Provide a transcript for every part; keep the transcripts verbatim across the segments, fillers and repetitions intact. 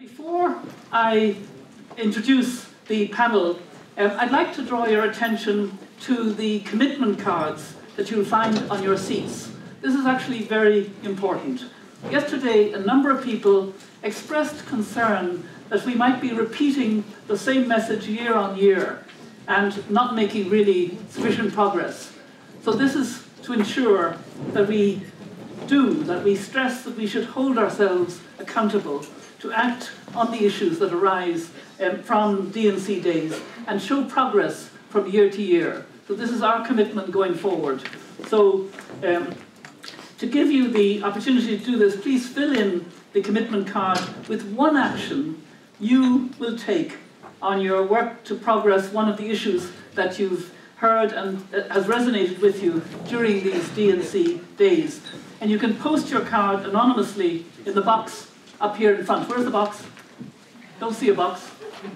Before I introduce the panel, um, I'd like to draw your attention to the commitment cards that you'll find on your seats. This is actually very important. Yesterday, a number of people expressed concern that we might be repeating the same message year on year and not making really sufficient progress. So this is to ensure that we do, that we stress that we should hold ourselves accountable to act on the issues that arise um, from D and C Days and show progress from year to year. So this is our commitment going forward. So um, to give you the opportunity to do this, please fill in the commitment card with one action you will take on your work to progress one of the issues that you've heard and has resonated with you during these D and C Days. And you can post your card anonymously in the box up here in front. Where's the box? Don't see a box.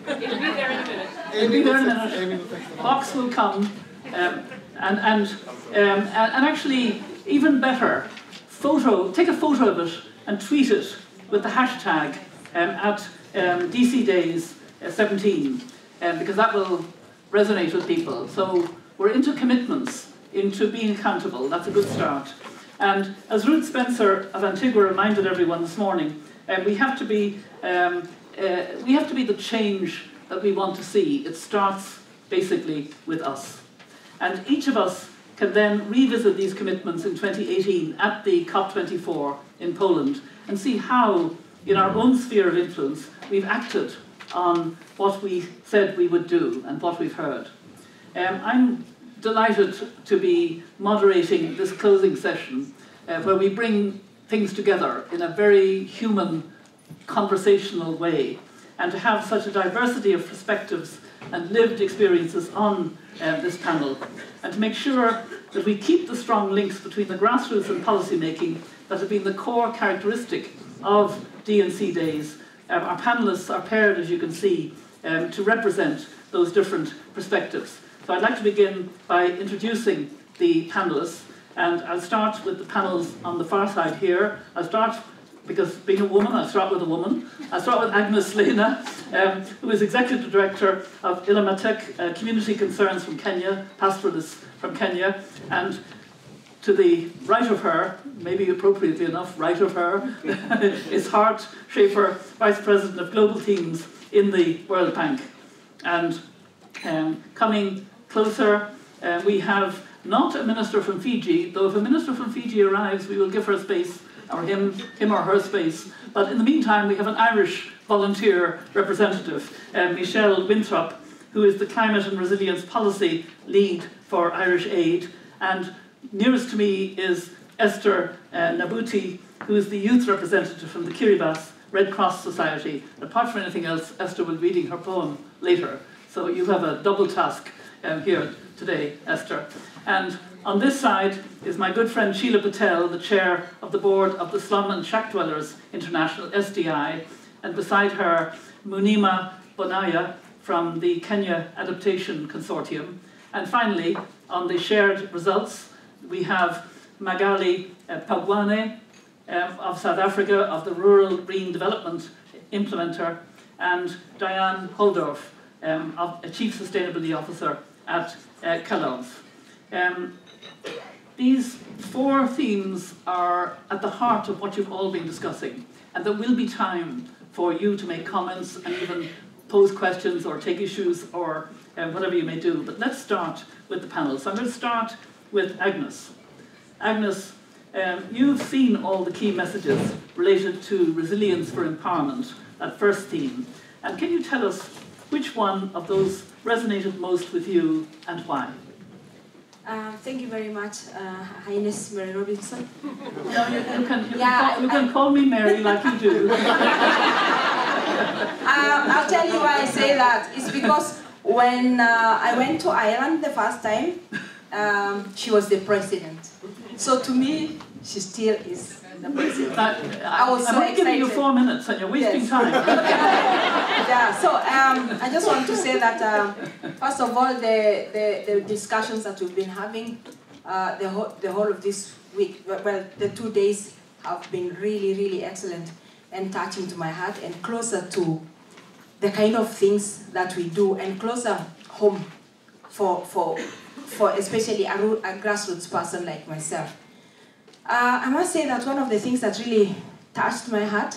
It'll be there in a minute. It'll be there in a minute. Box will come. Um, and, and, um, and actually, even better, photo, take a photo of it and tweet it with the hashtag um, at um, D C Days seventeen, um, because that will resonate with people. So we're into commitments, into being accountable. That's a good start. And as Ruth Spencer of Antigua reminded everyone this morning, um, we have to be um, uh, we have to be the change that we want to see. It starts basically with us, and each of us can then revisit these commitments in twenty eighteen at the COP twenty-four in Poland and see how, in our own sphere of influence, we've acted on what we said we would do and what we've heard. Um, I'm delighted to be moderating this closing session uh, where we bring things together in a very human, conversational way, and to have such a diversity of perspectives and lived experiences on uh, this panel, and to make sure that we keep the strong links between the grassroots and policymaking that have been the core characteristic of D and C Days. Um, our panellists are paired, as you can see, um, to represent those different perspectives. So I'd like to begin by introducing the panellists, and I'll start with the panels on the far side here. I'll start, because being a woman, I'll start with a woman. I'll start with Agnes Leina, um, who is Executive Director of Illaramatak uh, Community Concerns from Kenya, pastoralists from Kenya, and to the right of her, maybe appropriately enough, right of her, is Hartwig Schafer, Vice President of Global Teams in the World Bank. And um, coming closer, uh, we have not a minister from Fiji, though if a minister from Fiji arrives, we will give her space, or him, him or her space. But in the meantime, we have an Irish volunteer representative, uh, Michelle Winthrop, who is the Climate and Resilience Policy Lead for Irish Aid. And nearest to me is Esther uh, Nabuti, who is the youth representative from the Kiribati Red Cross Society. Apart from anything else, Esther will be reading her poem later. So you have a double task um, here today, Esther. And on this side is my good friend Sheila Patel, the chair of the board of the Slum and Shack Dwellers International, S D I. And beside her, Mumina Bonaya from the Kenya Adaptation Consortium. And finally, on the shared results, we have Makgale Pokwane uh, of South Africa, of the Rural Green Development Implementer, and Diane Holdorf, um, of, a Chief Sustainability Officer at uh, Kellogg. Um, these four themes are at the heart of what you've all been discussing, and there will be time for you to make comments and even pose questions or take issues or uh, whatever you may do. But let's start with the panel. So I'm going to start with Agnes. Agnes, um, you've seen all the key messages related to resilience for empowerment, that first theme. And can you tell us which one of those resonated most with you and why? Uh, thank you very much, uh, Highness Mary Robinson. No, you, you can, you yeah, can, call, you can I, call me Mary like you do. um, I'll tell you why I say that. It's because when uh, I went to Ireland the first time, Um, she was the president. So to me, she still is the president. I, I was I'm so excited. I'm giving you four minutes and you're wasting yes. time. Yeah, so um, I just want to say that, um, first of all, the, the, the discussions that we've been having uh, the, whole, the whole of this week, well, the two days have been really, really excellent. and touching to my heart and closer to the kind of things that we do and closer home for, for, for especially a, a grassroots person like myself. Uh, I must say that one of the things that really touched my heart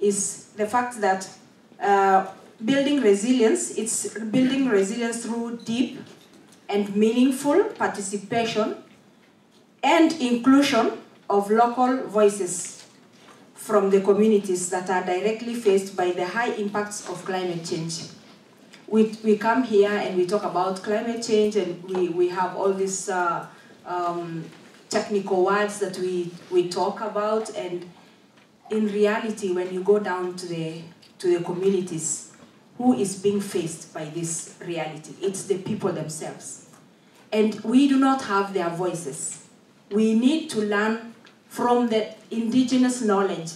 is the fact that uh, building resilience, it's building resilience through deep and meaningful participation and inclusion of local voices from the communities that are directly faced by the high impacts of climate change. We, we come here and we talk about climate change and we, we have all these uh, um, technical words that we, we talk about, and in reality when you go down to the, to the communities, who is being faced by this reality? It's the people themselves. And we do not have their voices. We need to learn from the indigenous knowledge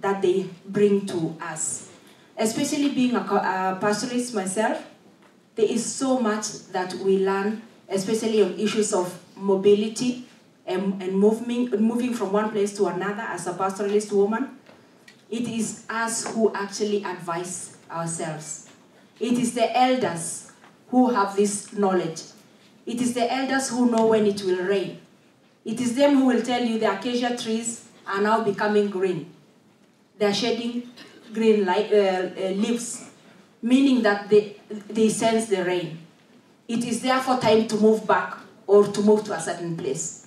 that they bring to us. Especially being a, a pastoralist myself, there is so much that we learn, especially on issues of mobility and, and moving, moving from one place to another as a pastoralist woman. It is us who actually advise ourselves. It is the elders who have this knowledge. It is the elders who know when it will rain. It is them who will tell you the acacia trees are now becoming green. They are shedding green light, uh, uh, leaves, meaning that they, they sense the rain. It is therefore time to move back or to move to a certain place.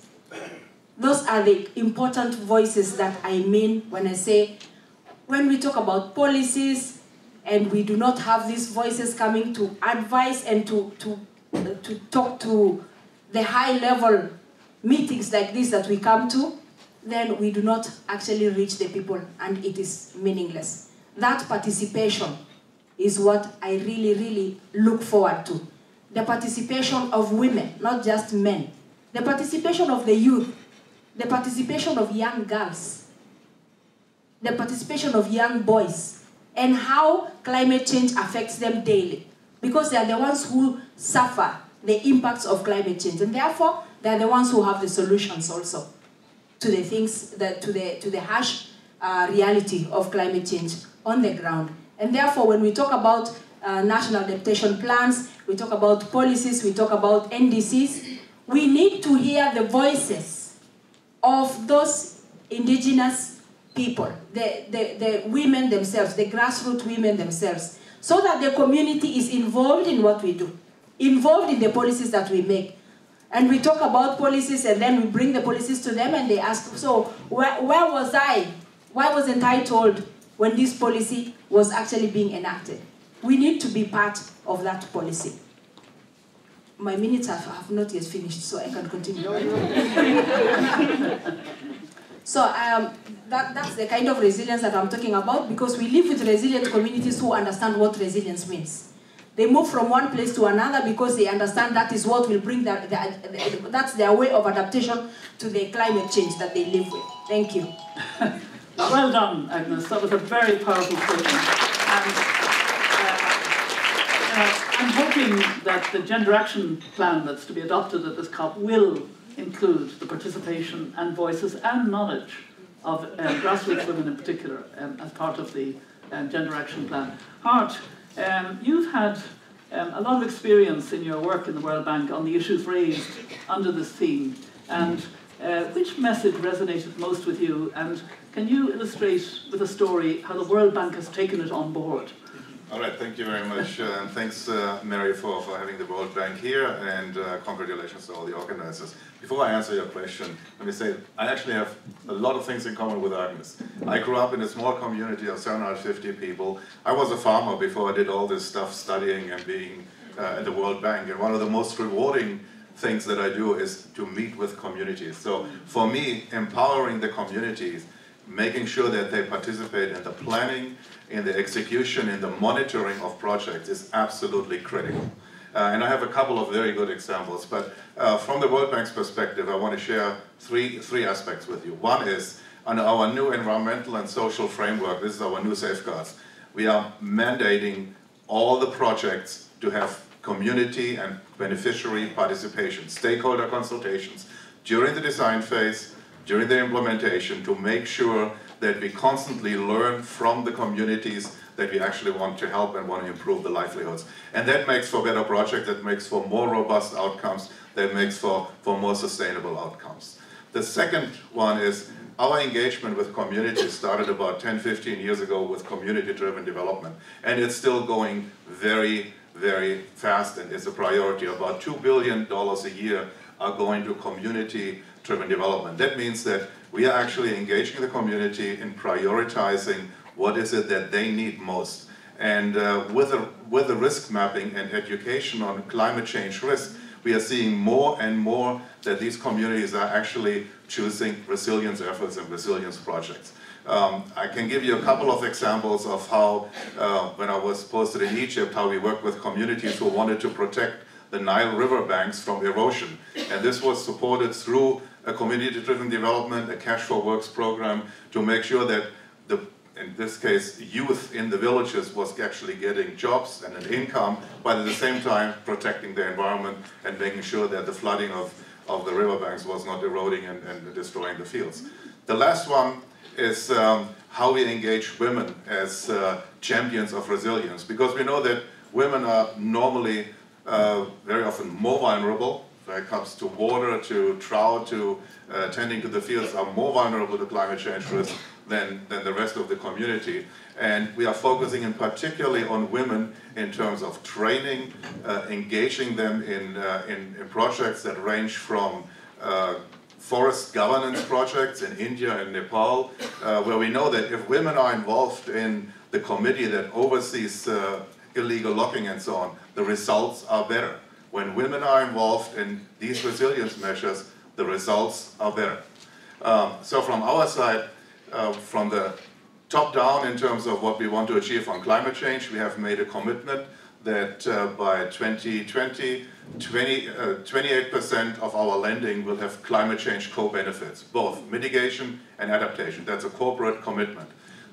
Those are the important voices that I mean when I say, when we talk about policies and we do not have these voices coming to advise and to, to, uh, to talk to the high level meetings like this that we come to, then we do not actually reach the people and it is meaningless. That participation is what I really, really look forward to. The participation of women, not just men. The participation of the youth. The participation of young girls. The participation of young boys. And how climate change affects them daily. Because they are the ones who suffer the impacts of climate change. And therefore, they are the ones who have the solutions also to the things that to the to the harsh uh, reality of climate change on the ground. And therefore, when we talk about uh, national adaptation plans, we talk about policies, we talk about N D Cs, we need to hear the voices of those indigenous people, the, the, the women themselves, the grassroots women themselves, so that the community is involved in what we do, involved in the policies that we make. And we talk about policies and then we bring the policies to them and they ask, so where, where was I? Why wasn't I told when this policy was actually being enacted? We need to be part of that policy. My minutes have, have not yet finished, so I can continue. So um, that, that's the kind of resilience that I'm talking about, because we live with resilient communities who understand what resilience means. They move from one place to another because they understand that is what will bring their, their, their, that's their way of adaptation to the climate change that they live with. Thank you. Well done, Agnes. That was a very powerful statement. And uh, uh, I'm hoping that the Gender Action Plan that's to be adopted at this COP will include the participation and voices and knowledge of uh, grassroots women in particular um, as part of the um, Gender Action Plan. Hart, Um, you've had um, a lot of experience in your work in the World Bank on the issues raised under this theme, and uh, which message resonated most with you, and can you illustrate with a story how the World Bank has taken it on board? All right, thank you very much, and um, thanks uh, Mary for, for having the World Bank here, and uh, congratulations to all the organizers. Before I answer your question, let me say, I actually have a lot of things in common with Agnes. I grew up in a small community of seven hundred fifty people. I was a farmer before I did all this stuff, studying and being uh, at the World Bank, and one of the most rewarding things that I do is to meet with communities. So for me, empowering the communities, making sure that they participate in the planning, in the execution, in the monitoring of projects is absolutely critical. Uh, and I have a couple of very good examples, but uh, from the World Bank's perspective, I want to share three, three aspects with you. One is, under our new environmental and social framework, this is our new safeguards, we are mandating all the projects to have community and beneficiary participation, stakeholder consultations during the design phase, during the implementation to make sure that we constantly learn from the communities that we actually want to help and want to improve the livelihoods. And that makes for better projects, that makes for more robust outcomes, that makes for, for more sustainable outcomes. The second one is our engagement with communities started about ten, fifteen years ago with community-driven development. And it's still going very, very fast and is a priority. About two billion dollars a year are going to community-driven development. That means that we are actually engaging the community in prioritizing what is it that they need most. And uh, with, a, with the risk mapping and education on climate change risk, we are seeing more and more that these communities are actually choosing resilience efforts and resilience projects. Um, I can give you a couple of examples of how, uh, when I was posted in Egypt, how we worked with communities who wanted to protect the Nile river banks from erosion. And this was supported through a community-driven development, a Cash for Works program, to make sure that the in this case, youth in the villages was actually getting jobs and an income, but at the same time protecting the environment and making sure that the flooding of, of the riverbanks was not eroding and, and destroying the fields. The last one is um, how we engage women as uh, champions of resilience, because we know that women are normally uh, very often more vulnerable when it comes to water, to drought, to uh, tending to the fields, are more vulnerable to climate change risk Than, than the rest of the community. And we are focusing in particularly on women in terms of training, uh, engaging them in, uh, in, in projects that range from uh, forest governance projects in India and Nepal, uh, where we know that if women are involved in the committee that oversees uh, illegal logging and so on, the results are better. When women are involved in these resilience measures, the results are better. Um, so from our side, Uh, from the top down in terms of what we want to achieve on climate change, we have made a commitment that uh, by twenty twenty, twenty-eight percent of our lending will have climate change co-benefits, both mitigation and adaptation. That's a corporate commitment.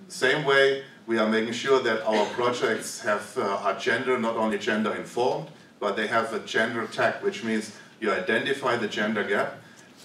Same way, we are making sure that our projects have, uh, are gender, not only gender informed, but they have a gender tag, which means you identify the gender gap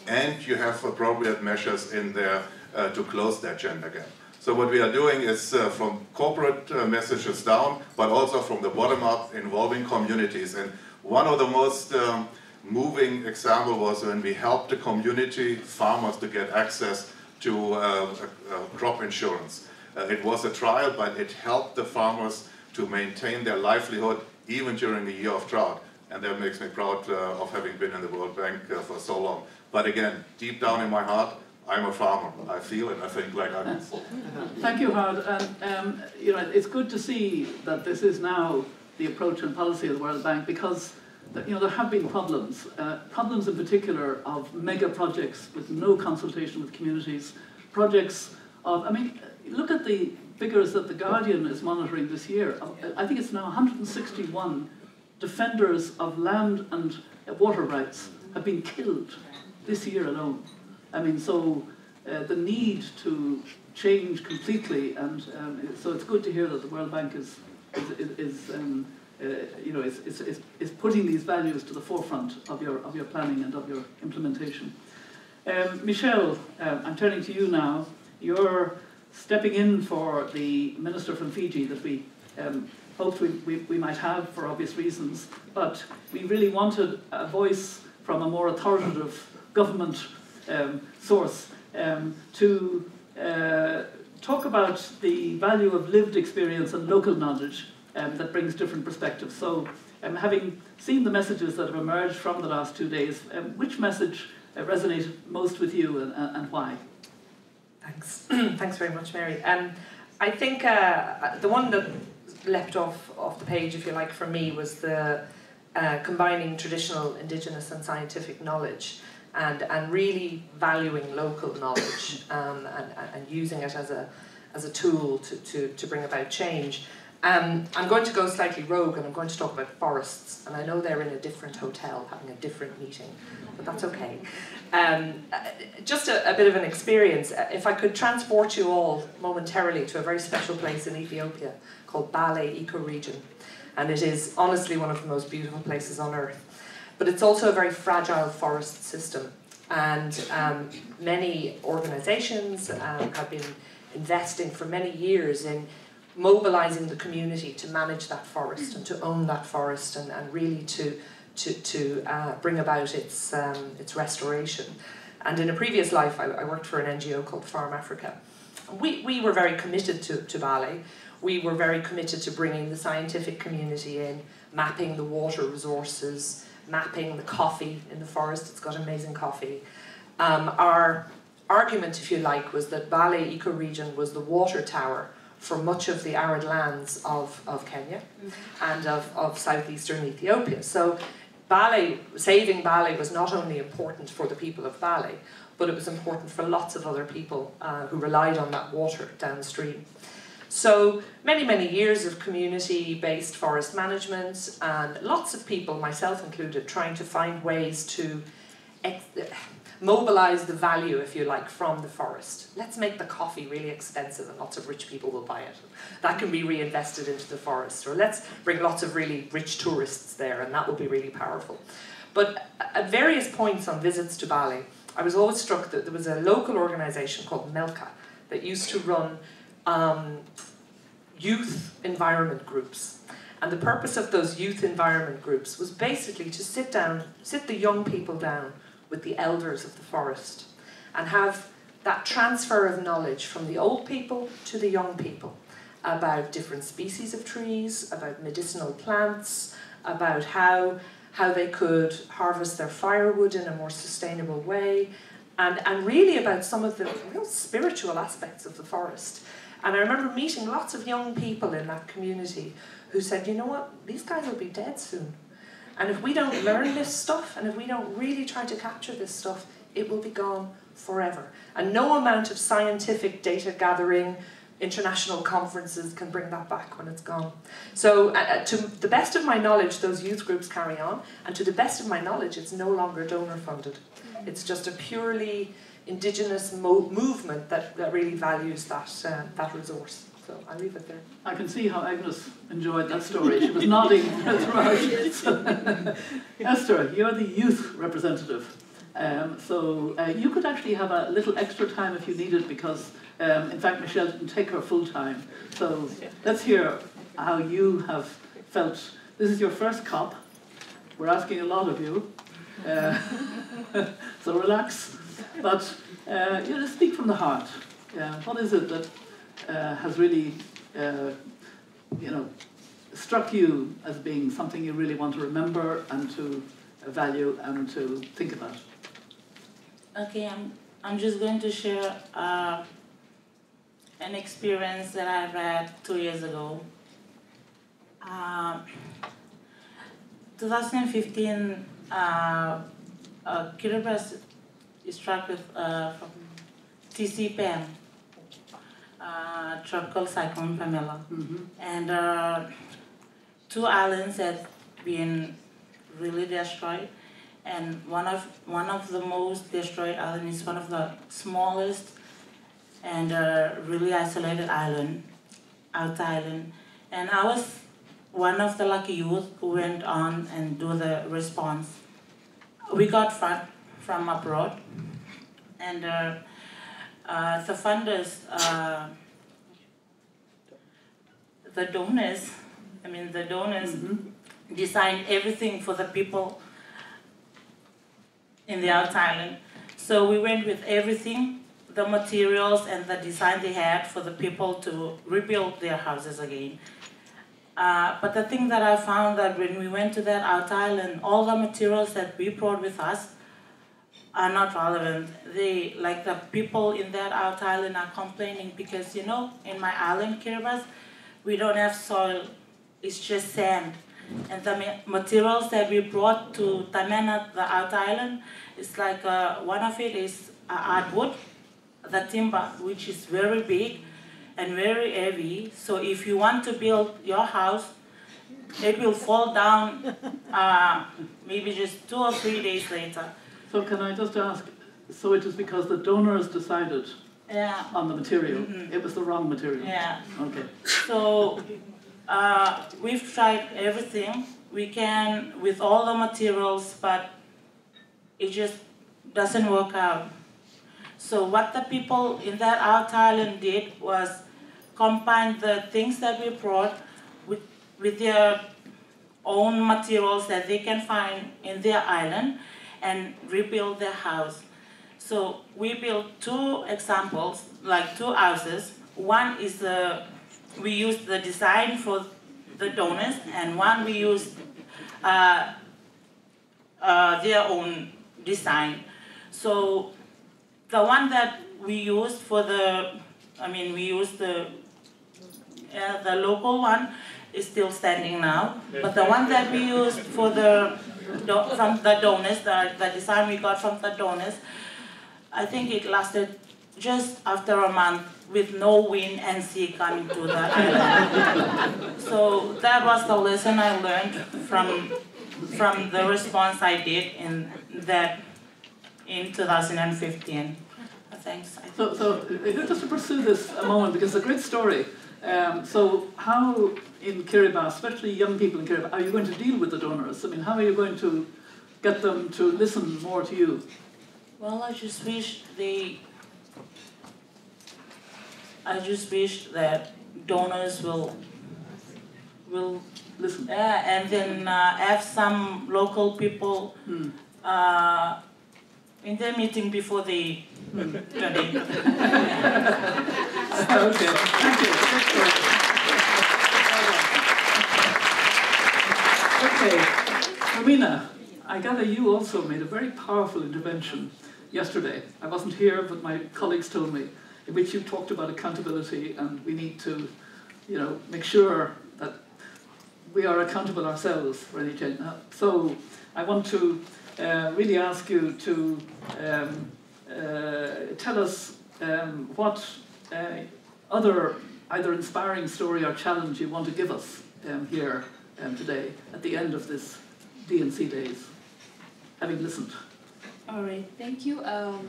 and you have appropriate measures in there Uh, to close that gender gap. So what we are doing is uh, from corporate uh, messages down, but also from the bottom up, involving communities. And one of the most um, moving example was when we helped the community farmers to get access to uh, uh, uh, crop insurance. Uh, it was a trial, but it helped the farmers to maintain their livelihood even during a year of drought. And that makes me proud uh, of having been in the World Bank uh, for so long. But again, deep down in my heart, I'm a farmer. I feel and I think like Agnes. Thank you, Howard. And um, you know, it's good to see that this is now the approach and policy of the World Bank, because you know there have been problems, uh, problems in particular of mega projects with no consultation with communities, projects of. I mean, look at the figures that the Guardian is monitoring this year. I think it's now one hundred sixty-one defenders of land and water rights have been killed this year alone. I mean, so uh, the need to change completely, and um, so it's good to hear that the World Bank is, is, is um, uh, you know, is, is, is, is putting these values to the forefront of your of your planning and of your implementation. Um, Michelle, uh, I'm turning to you now. You're stepping in for the minister from Fiji that we um, hoped we, we, we might have for obvious reasons, but we really wanted a voice from a more authoritative government Um, source um, to uh, talk about the value of lived experience and local knowledge um, that brings different perspectives. So um, having seen the messages that have emerged from the last two days, um, which message uh, resonated most with you and, uh, and why? Thanks. Thanks very much, Mary. Um, I think uh, the one that leapt off, off the page, if you like, for me was the uh, combining traditional, indigenous and scientific knowledge. And, and really valuing local knowledge um, and, and using it as a, as a tool to, to, to bring about change. Um, I'm going to go slightly rogue and I'm going to talk about forests. And I know they're in a different hotel having a different meeting, but that's okay. Um, just a, a bit of an experience. If I could transport you all momentarily to a very special place in Ethiopia called Bale ecoregion. And it is honestly one of the most beautiful places on earth. But it's also a very fragile forest system. And um, many organisations um, have been investing for many years in mobilising the community to manage that forest and to own that forest and, and really to, to, to uh, bring about its, um, its restoration. And in a previous life, I, I worked for an N G O called Farm Africa. We, we were very committed to, to Bale. We were very committed to bringing the scientific community in, mapping the water resources, mapping the coffee in the forest. It's got amazing coffee. Um, our argument, if you like, was that Bale ecoregion was the water tower for much of the arid lands of, of Kenya and of, of southeastern Ethiopia. So Bale, saving Bale was not only important for the people of Bale, but it was important for lots of other people uh, who relied on that water downstream. So many, many years of community-based forest management and lots of people, myself included, trying to find ways to ex mobilize the value, if you like, from the forest. Let's make the coffee really expensive and lots of rich people will buy it. That can be reinvested into the forest. Or let's bring lots of really rich tourists there and that will be really powerful. But at various points on visits to Bali, I was always struck that there was a local organization called Melka that used to run Um, youth environment groups. And the purpose of those youth environment groups was basically to sit down, sit the young people down with the elders of the forest and have that transfer of knowledge from the old people to the young people about different species of trees, about medicinal plants, about how, how they could harvest their firewood in a more sustainable way, and, and really about some of the real spiritual aspects of the forest. And I remember meeting lots of young people in that community who said, you know what, these guys will be dead soon. And if we don't learn this stuff, and if we don't really try to capture this stuff, it will be gone forever. And no amount of scientific data gathering, international conferences can bring that back when it's gone. So uh, to the best of my knowledge, those youth groups carry on. And to the best of my knowledge, it's no longer donor funded. It's just a purely indigenous mo movement that, that really values that uh, that resource. So I'll leave it there. I can see how Agnes enjoyed that story. She was nodding throughout. Esther, you're the youth representative. Um, so uh, you could actually have a little extra time if you needed because, um, in fact, Michelle didn't take her full time. So let's hear how you have felt. This is your first COP. We're asking a lot of you. Uh, so relax. But uh, you know, speak from the heart. Uh, what is it that uh, has really, uh, you know, struck you as being something you really want to remember and to value and to think about? Okay, I'm I'm just going to share uh, an experience that I've had two years ago. Uh, twenty fifteen, uh, uh, Kiribati. He struck with uh, from T C P M, uh, tropical cyclone Pamela, mm-hmm. and uh, two islands had been really destroyed, and one of one of the most destroyed islands is one of the smallest and uh, really isolated island, out island, and I was one of the lucky youth who went on and do the response. We got front. From abroad, and uh, uh, the funders, uh, the donors, I mean the donors mm-hmm. designed everything for the people in the out island. So we went with everything, the materials and the design they had for the people to rebuild their houses again. Uh, but the thing that I found that when we went to that out island, all the materials that we brought with us are not relevant. They, like the people in that out island are complaining because, you know, in my island, Kiribati, we don't have soil, it's just sand. And the materials that we brought to Tamana, the out island, it's like uh, one of it is uh, hardwood, the timber, which is very big and very heavy. So if you want to build your house, it will fall down uh, maybe just two or three days later. So can I just ask, so it was because the donors decided yeah. on the material, mm-hmm. it was the wrong material? Yeah. Okay. So uh, we've tried everything we can with all the materials, but it just doesn't work out. So what the people in that out island did was combine the things that we brought with, with their own materials that they can find in their island and rebuild their house. So we built two examples, like two houses. One is the, we used the design for the donors, and one we used uh, uh, their own design. So the one that we used for the, I mean, we used the, uh, the local one is still standing now, but the one that we used for the, from the donors, the, the design we got from the donors, I think it lasted just after a month with no wind and sea coming to the island. So that was the lesson I learned from, from the response I did in that in two thousand fifteen. Thanks. So, so just to pursue this a moment, because it's a great story. Um, so how in Kiribati, especially young people in Kiribati, are you going to deal with the donors? I mean, how are you going to get them to listen more to you? Well, I just wish they, I just wish that donors will, will listen, uh, and then uh, have some local people hmm. uh, in their meeting before they hmm. donate. Okay, thank you. Okay, Mumina, I gather you also made a very powerful intervention yesterday. I wasn't here, but my colleagues told me, in which you talked about accountability, and we need to, you know, make sure that we are accountable ourselves for any change. So I want to uh, really ask you to um, uh, tell us um, what uh, other either inspiring story or challenge you want to give us um, here um, today at the end of this D and C Days, having listened. All right, thank you. Um,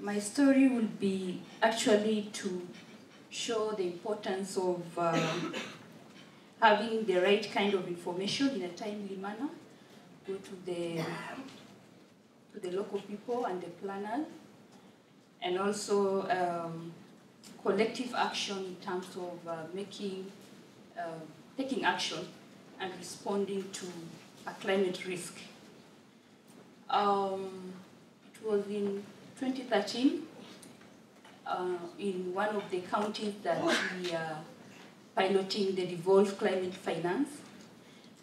My story will be actually to show the importance of um, having the right kind of information in a timely manner, go to the, to the local people and the planners, and also um, collective action in terms of uh, making, uh, taking action and responding to a climate risk. Um, it was in twenty thirteen, uh, in one of the counties that we are piloting the devolved climate finance,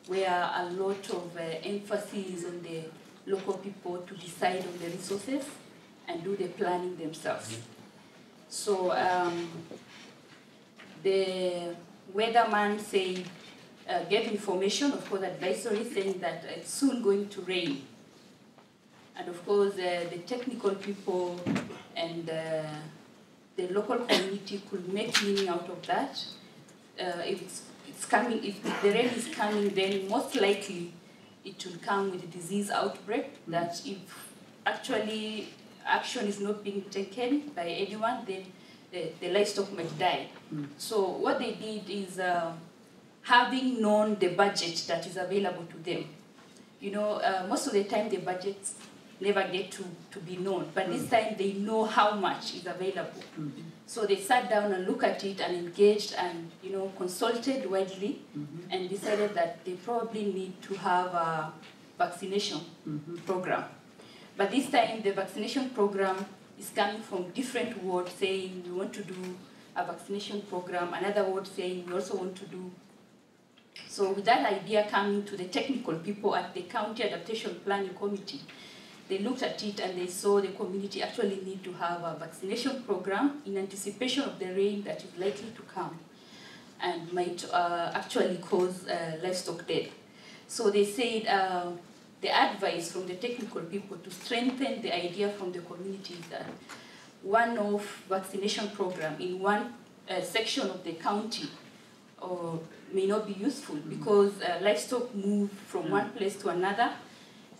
where a lot of uh, emphasis is on the local people to decide on the resources and do the planning themselves. So um, the weatherman said, uh, gave information, of course, advisory, saying that it's soon going to rain. And of course, uh, the technical people and uh, the local community could make meaning out of that. Uh, if it's, it's coming, if the rain is coming, then most likely it will come with a disease outbreak. That if actually action is not being taken by anyone, then the, the livestock might die. Mm. So what they did is uh, having known the budget that is available to them. You know, uh, most of the time the budgets never get to, to be known, but mm. this time they know how much is available. Mm. So they sat down and looked at it and engaged and, you know, consulted widely mm-hmm. and decided that they probably need to have a vaccination mm-hmm. program. But this time the vaccination program is coming from different wards saying we want to do a vaccination program, another ward saying we also want to do. So with that idea coming to the technical people at the County Adaptation Planning Committee, they looked at it and they saw the community actually need to have a vaccination program in anticipation of the rain that is likely to come and might uh, actually cause uh, livestock death. So they said uh, the advice from the technical people to strengthen the idea from the community is that one-off vaccination program in one uh, section of the county or may not be useful because uh, livestock move from one place to another,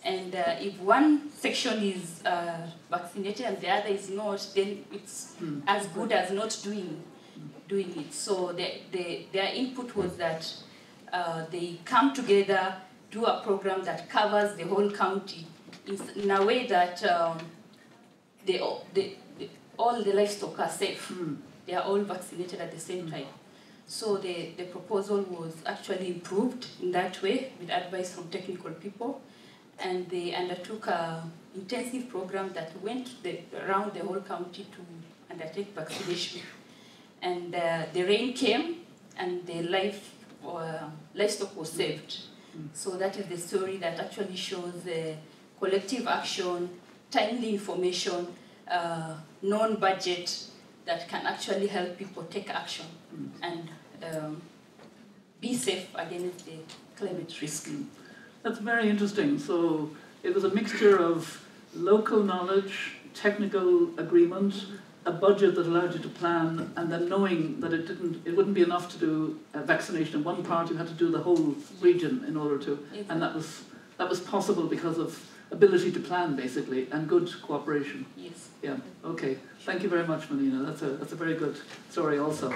and uh, if one section is uh, vaccinated and the other is not, then it's mm. as good as not doing doing it. So the, the, their input was that uh, they come together, do a program that covers the whole county in a way that um, they, all, they, they, all the livestock are safe. Mm. They are all vaccinated at the same time. So the, the proposal was actually improved in that way with advice from technical people, and they undertook an intensive program that went the, around the whole county to undertake vaccination. And uh, the rain came and the life, uh, livestock was saved. Mm. So that is the story that actually shows the collective action, timely information, uh, non-budget, that can actually help people take action and um, be safe against the climate risk. That's very interesting. So it was a mixture of local knowledge, technical agreement, a budget that allowed you to plan, and then knowing that it didn't, it wouldn't be enough to do a vaccination in one part. You had to do the whole region in order to, and that was that was possible because of ability to plan, basically, and good cooperation. Yes. Yeah. Okay. Thank you very much, Mumina. That's a that's a very good story, also.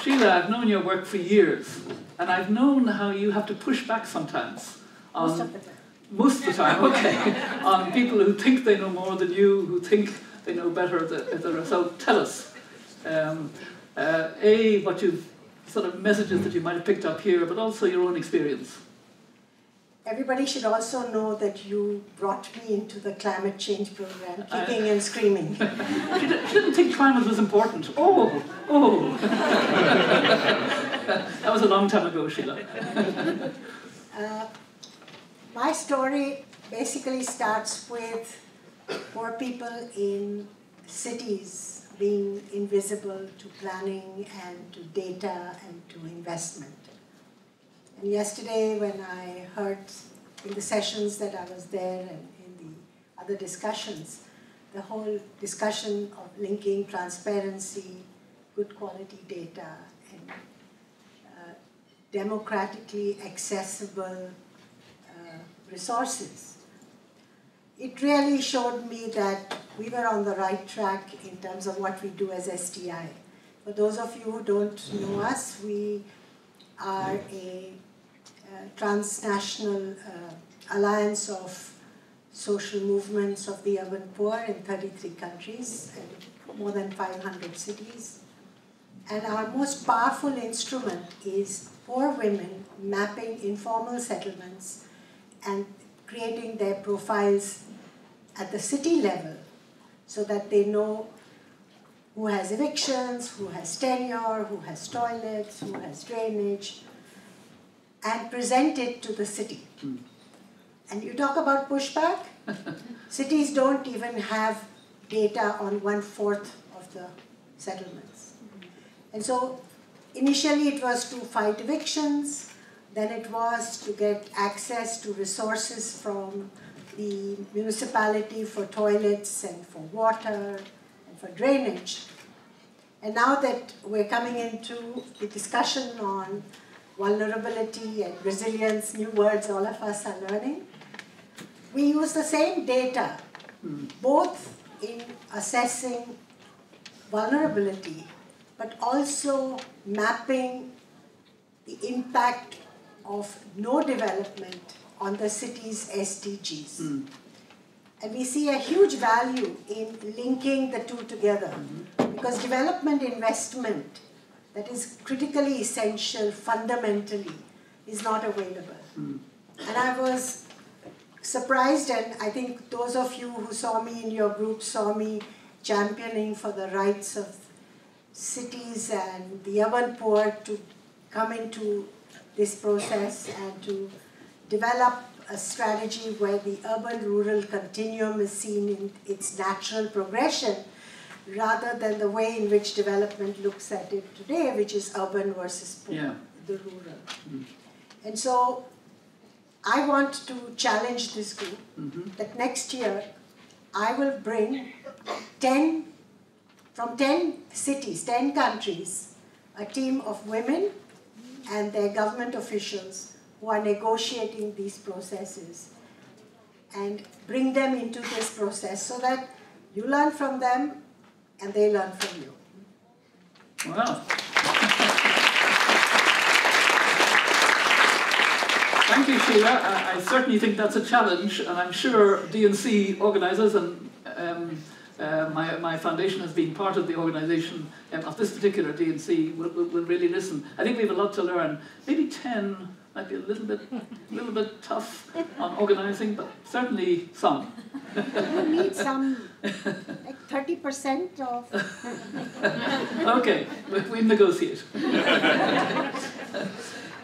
Sheila, I've known your work for years, and I've known how you have to push back sometimes. On, most of the time. Most of the time. Okay. On people who think they know more than you, who think they know better, et cetera. So tell us, um, uh, a what you've sort of messages that you might have picked up here, but also your own experience. Everybody should also know that you brought me into the climate change program, kicking I... and screaming. She didn't think climate was important. Oh, oh. That was a long time ago, Sheila. Uh, my story basically starts with poor people in cities being invisible to planning and to data and to investment. And yesterday when I heard in the sessions that I was there and in the other discussions, the whole discussion of linking transparency, good quality data, and uh, democratically accessible uh, resources. It really showed me that we were on the right track in terms of what we do as S D I. For those of you who don't know us, we are a uh, transnational uh, alliance of social movements of the urban poor in thirty-three countries, and more than five hundred cities. And our most powerful instrument is poor women mapping informal settlements and creating their profiles at the city level so that they know who has evictions, who has tenure, who has toilets, who has drainage, and present it to the city. Mm. And you talk about pushback? Cities don't even have data on one-fourth of the settlements. And so initially it was to fight evictions, then it was to get access to resources from the municipality for toilets and for water and for drainage. And now that we're coming into the discussion on vulnerability and resilience, new words all of us are learning, we use the same data, both in assessing vulnerability, but also mapping the impact of no development on the city's S D Gs. Mm. And we see a huge value in linking the two together, mm-hmm. because development investment that is critically essential fundamentally is not available. Mm. And I was surprised, and I think those of you who saw me in your group saw me championing for the rights of cities and the urban poor to come into this process and to develop a strategy where the urban-rural continuum is seen in its natural progression rather than the way in which development looks at it today, which is urban versus poor, yeah. the rural. Mm. And so I want to challenge this group mm-hmm. that next year I will bring ten, from ten cities, ten countries, a team of women and their government officials who are negotiating these processes and bring them into this process so that you learn from them and they learn from you. Wow. Thank you, Sheila. I, I certainly think that's a challenge, and I'm sure D and C organisers and um, uh, my, my foundation has been part of the organisation um, of this particular D and C will, will, will really listen. I think we have a lot to learn. Maybe ten might be a little bit, a little bit tough on organising, but certainly some. You need some, like thirty percent of... Okay, we we'll negotiate.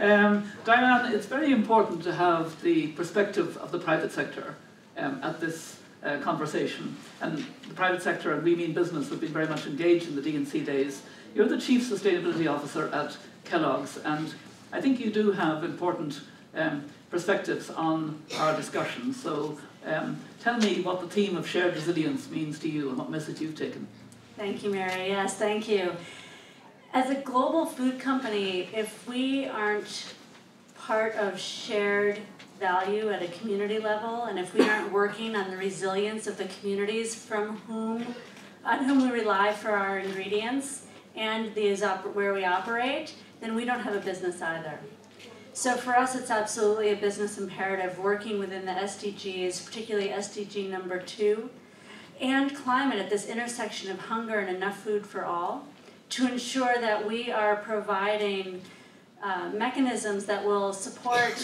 um, Diane, it's very important to have the perspective of the private sector um, at this uh, conversation. And the private sector, and we mean business, have been very much engaged in the D and C Days. You're the Chief Sustainability Officer at Kellogg's, and I think you do have important um, perspectives on our discussion, so um, tell me what the theme of shared resilience means to you and what message you've taken. Thank you, Mary. Yes, thank you. As a global food company, if we aren't part of shared value at a community level, and if we aren't working on the resilience of the communities from whom, on whom we rely for our ingredients and these op- where we operate, then we don't have a business either. So for us, it's absolutely a business imperative working within the S D Gs, particularly S D G number two, and climate at this intersection of hunger and enough food for all, to ensure that we are providing uh, mechanisms that will support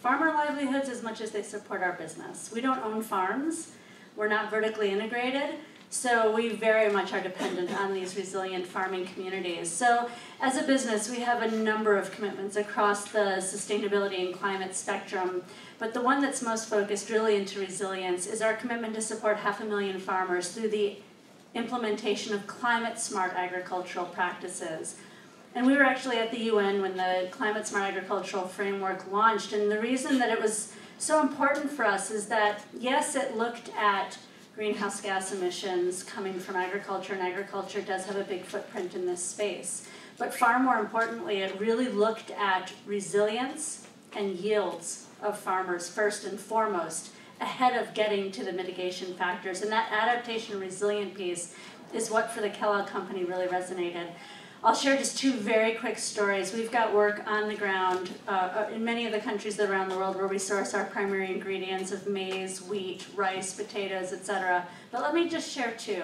farmer livelihoods as much as they support our business. We don't own farms, we're not vertically integrated, so we very much are dependent on these resilient farming communities. So as a business, we have a number of commitments across the sustainability and climate spectrum, but the one that's most focused really into resilience is our commitment to support half a million farmers through the implementation of climate-smart agricultural practices. And we were actually at the U N when the Climate-Smart Agricultural Framework launched, and the reason that it was so important for us is that, yes, it looked at greenhouse gas emissions coming from agriculture, and agriculture does have a big footprint in this space. But far more importantly, it really looked at resilience and yields of farmers first and foremost, ahead of getting to the mitigation factors. And that adaptation resilient piece is what for the Kellogg Company really resonated. I'll share just two very quick stories. We've got work on the ground uh, in many of the countries around the world where we source our primary ingredients of maize, wheat, rice, potatoes, et cetera. But let me just share two.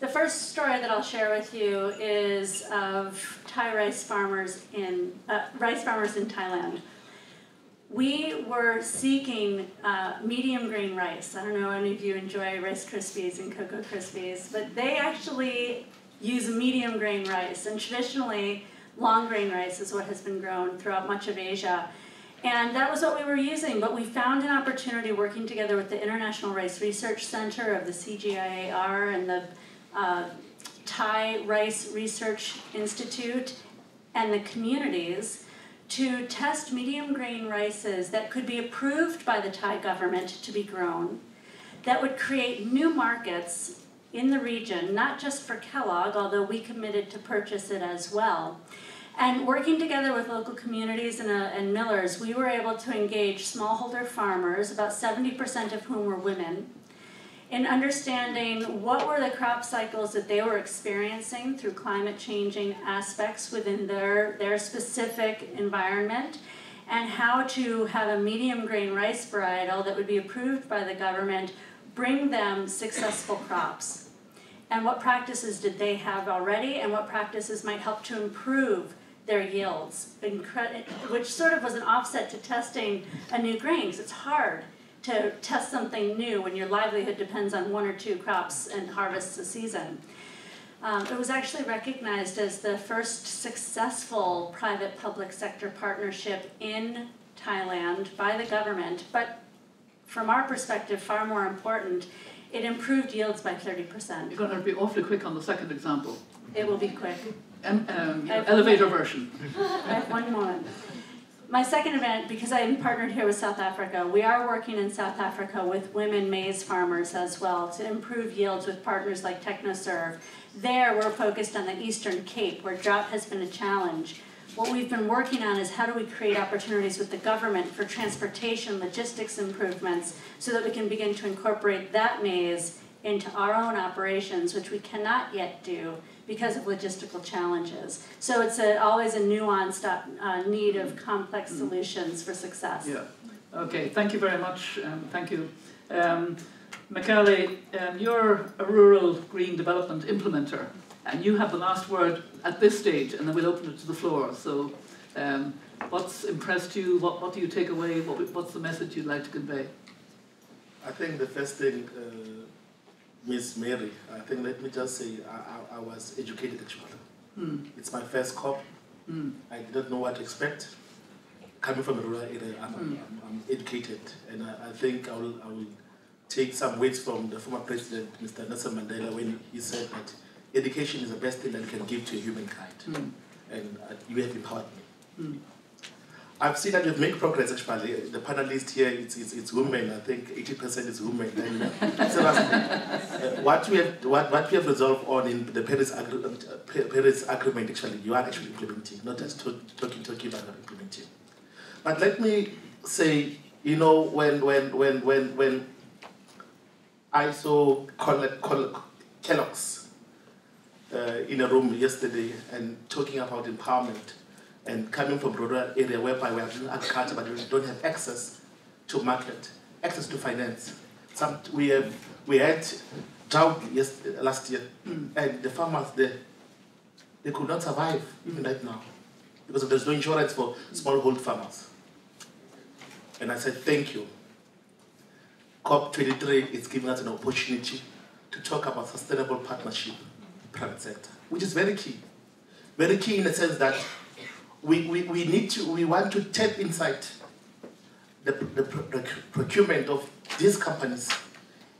The first story that I'll share with you is of Thai rice farmers in uh, rice farmers in Thailand. We were seeking uh, medium grain rice. I don't know if any of you enjoy Rice Krispies and Cocoa Krispies, but they actually use medium grain rice, and traditionally long grain rice is what has been grown throughout much of Asia. And that was what we were using, but we found an opportunity working together with the International Rice Research Center of the C G I A R and the uh, Thai Rice Research Institute and the communities to test medium grain rices that could be approved by the Thai government to be grown, that would create new markets in the region, not just for Kellogg, although we committed to purchase it as well. And working together with local communities and, uh, and millers, we were able to engage smallholder farmers, about seventy percent of whom were women, in understanding what were the crop cycles that they were experiencing through climate changing aspects within their, their specific environment, and how to have a medium grain rice varietal that would be approved by the government bring them successful crops, and what practices did they have already, and what practices might help to improve their yields, which sort of was an offset to testing a new grain, because it's hard to test something new when your livelihood depends on one or two crops and harvests a season. Um, it was actually recognized as the first successful private-public sector partnership in Thailand by the government, but from our perspective, far more important, it improved yields by thirty percent. You're going to be awfully quick on the second example. It will be quick. Um, um, elevator one, version. I have one more. My second event, because I am partnered here with South Africa, we are working in South Africa with women maize farmers as well to improve yields with partners like TechnoServe. There, we're focused on the Eastern Cape, where drought has been a challenge. What we've been working on is how do we create opportunities with the government for transportation, logistics improvements, so that we can begin to incorporate that maize into our own operations, which we cannot yet do because of logistical challenges. So it's a, always a nuanced uh, need of complex solutions for success. Yeah. Okay, thank you very much. Um, thank you. Um, Makgale, um, you're a rural green development implementer, and you have the last word at this stage, and then we'll open it to the floor. So um, what's impressed you? What, what do you take away? What, what's the message you'd like to convey? I think the first thing, uh, Miss Mary, I think let me just say I, I, I was educated actually. Mm. It's my first COP. Mm. I didn't know what to expect. Coming from a rural area, I'm, mm. I'm, I'm educated, and I, I think I will, I will take some weight from the former president, Mister Nelson Mandela, when he said that education is the best thing that you can give to humankind, mm. and uh, you have empowered me. Mm. I've seen that you've made progress actually. The panelist here, it's, it's, it's women. I think eighty percent is women. And, uh, what, we have, what, what we have resolved on in the Paris, Agre uh, Paris Agreement, actually, you are actually implementing, not just talking, talking, but implementing. But let me say, you know, when, when, when, when, when I saw Kellogg's uh, in a room yesterday and talking about empowerment, and coming from rural area whereby we are doing agriculture, but we don't have access to market, access to finance. Some we have we had drought yes, last year, and the farmers there they could not survive even right now because there's no insurance for smallholder farmers. And I said thank you. COP twenty-three is giving us an opportunity to talk about sustainable partnership, private sector, which is very key, very key in the sense that. We, we, we need to, we want to tap inside the, the, the procurement of these companies,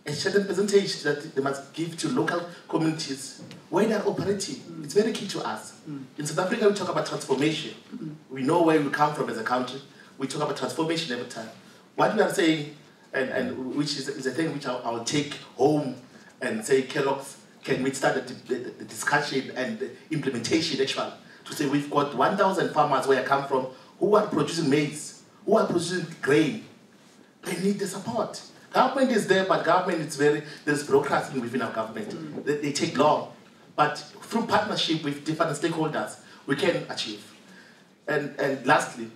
a certain percentage that they must give to local communities where they are operating. Mm. It's very key to us. Mm. In South Africa, we talk about transformation. Mm. We know where we come from as a country. We talk about transformation every time. What we are saying, and, and which is, is a thing which I'll, I'll take home and say, Kellogg's can we start the, the, the discussion and the implementation actually. To say we've got one thousand farmers where I come from who are producing maize, who are producing grain. They need the support. Government is there, but government is very, there's bureaucracy within our government. Mm. They, they take long. But through partnership with different stakeholders, we can achieve. And, and lastly,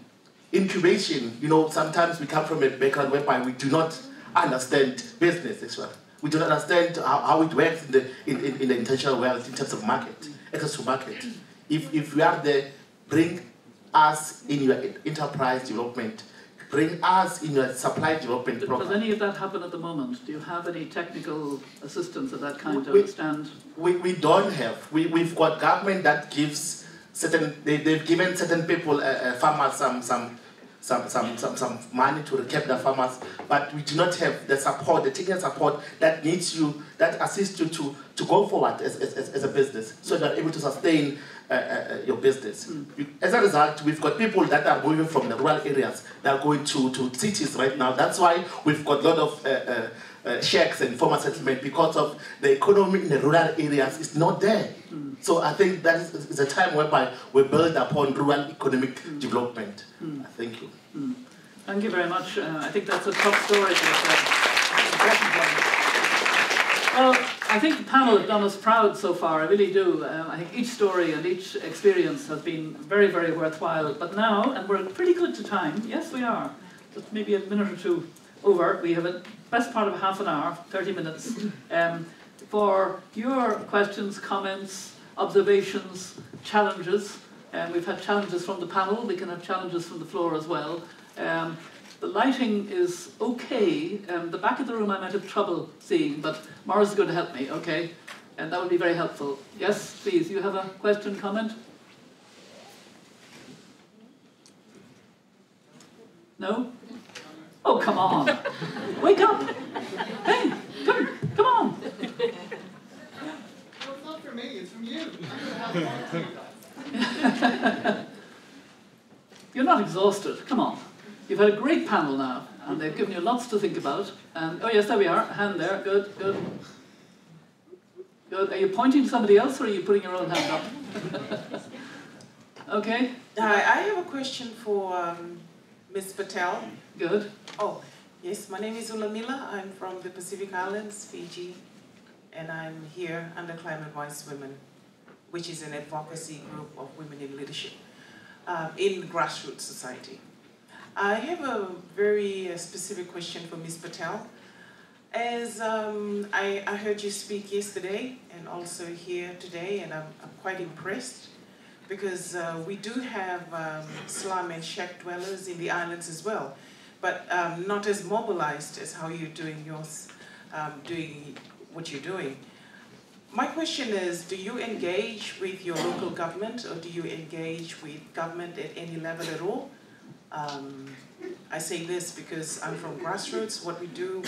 incubation. You know, sometimes we come from a background whereby we do not understand business, actually. We do not understand how, how it works in the, in, in, in the international world in terms of market, access to market. If, if we are there, bring us in your enterprise development, bring us in your supply development program. Does any of that happen at the moment? Do you have any technical assistance of that kind to we, understand? We, we don't have. We, we've got government that gives certain, they, they've given certain people, uh, uh, farmers, some, some, some, some, some, some money to recap the farmers, but we do not have the support, the technical support that needs you, that assists you to, to go forward as, as, as a business, so you're able to sustain Uh, uh, your business. Mm. You, as a result, we've got people that are moving from the rural areas. They are going to, to cities right now. That's why we've got a lot of uh, uh, uh, shacks and former settlement because of the economy in the rural areas is not there. Mm. So I think that is, is a time whereby we build upon rural economic mm. development. Mm. Thank you. Mm. Thank you very much. Uh, I think that's a top story. Well, I think the panel have done us proud so far, I really do. Um, I think each story and each experience has been very, very worthwhile. But now, and we're pretty good to time, yes we are, just maybe a minute or two over, we have a best part of half an hour, thirty minutes, um, for your questions, comments, observations, challenges. Um, we've had challenges from the panel, we can have challenges from the floor as well. Um, The lighting is okay. Um, the back of the room I might have trouble seeing, but Mara's going to help me, okay? And that would be very helpful. Yes, please, you have a question, comment? No? Oh, come on. Wake up. Hey, come, come on. Well, it's not from me, it's from you. I'm going to have more time. You're not exhausted, come on. You've had a great panel now, and they've given you lots to think about. And oh yes, there we are, hand there, good, good. Good, are you pointing to somebody else, or are you putting your own hand up? Okay. Hi, I have a question for um, Miz Patel. Good. Oh, yes, my name is Ulamila, I'm from the Pacific Islands, Fiji, and I'm here under Climate Wise Women, which is an advocacy group of women in leadership uh, in grassroots society. I have a very uh, specific question for Miz Patel. As um, I, I heard you speak yesterday and also here today, and I'm, I'm quite impressed because uh, we do have um, slum and shack dwellers in the islands as well, but um, not as mobilized as how you're doing yours, um, doing what you're doing. My question is, do you engage with your local government, or do you engage with government at any level at all? Um, I say this because I'm from grassroots. What we do,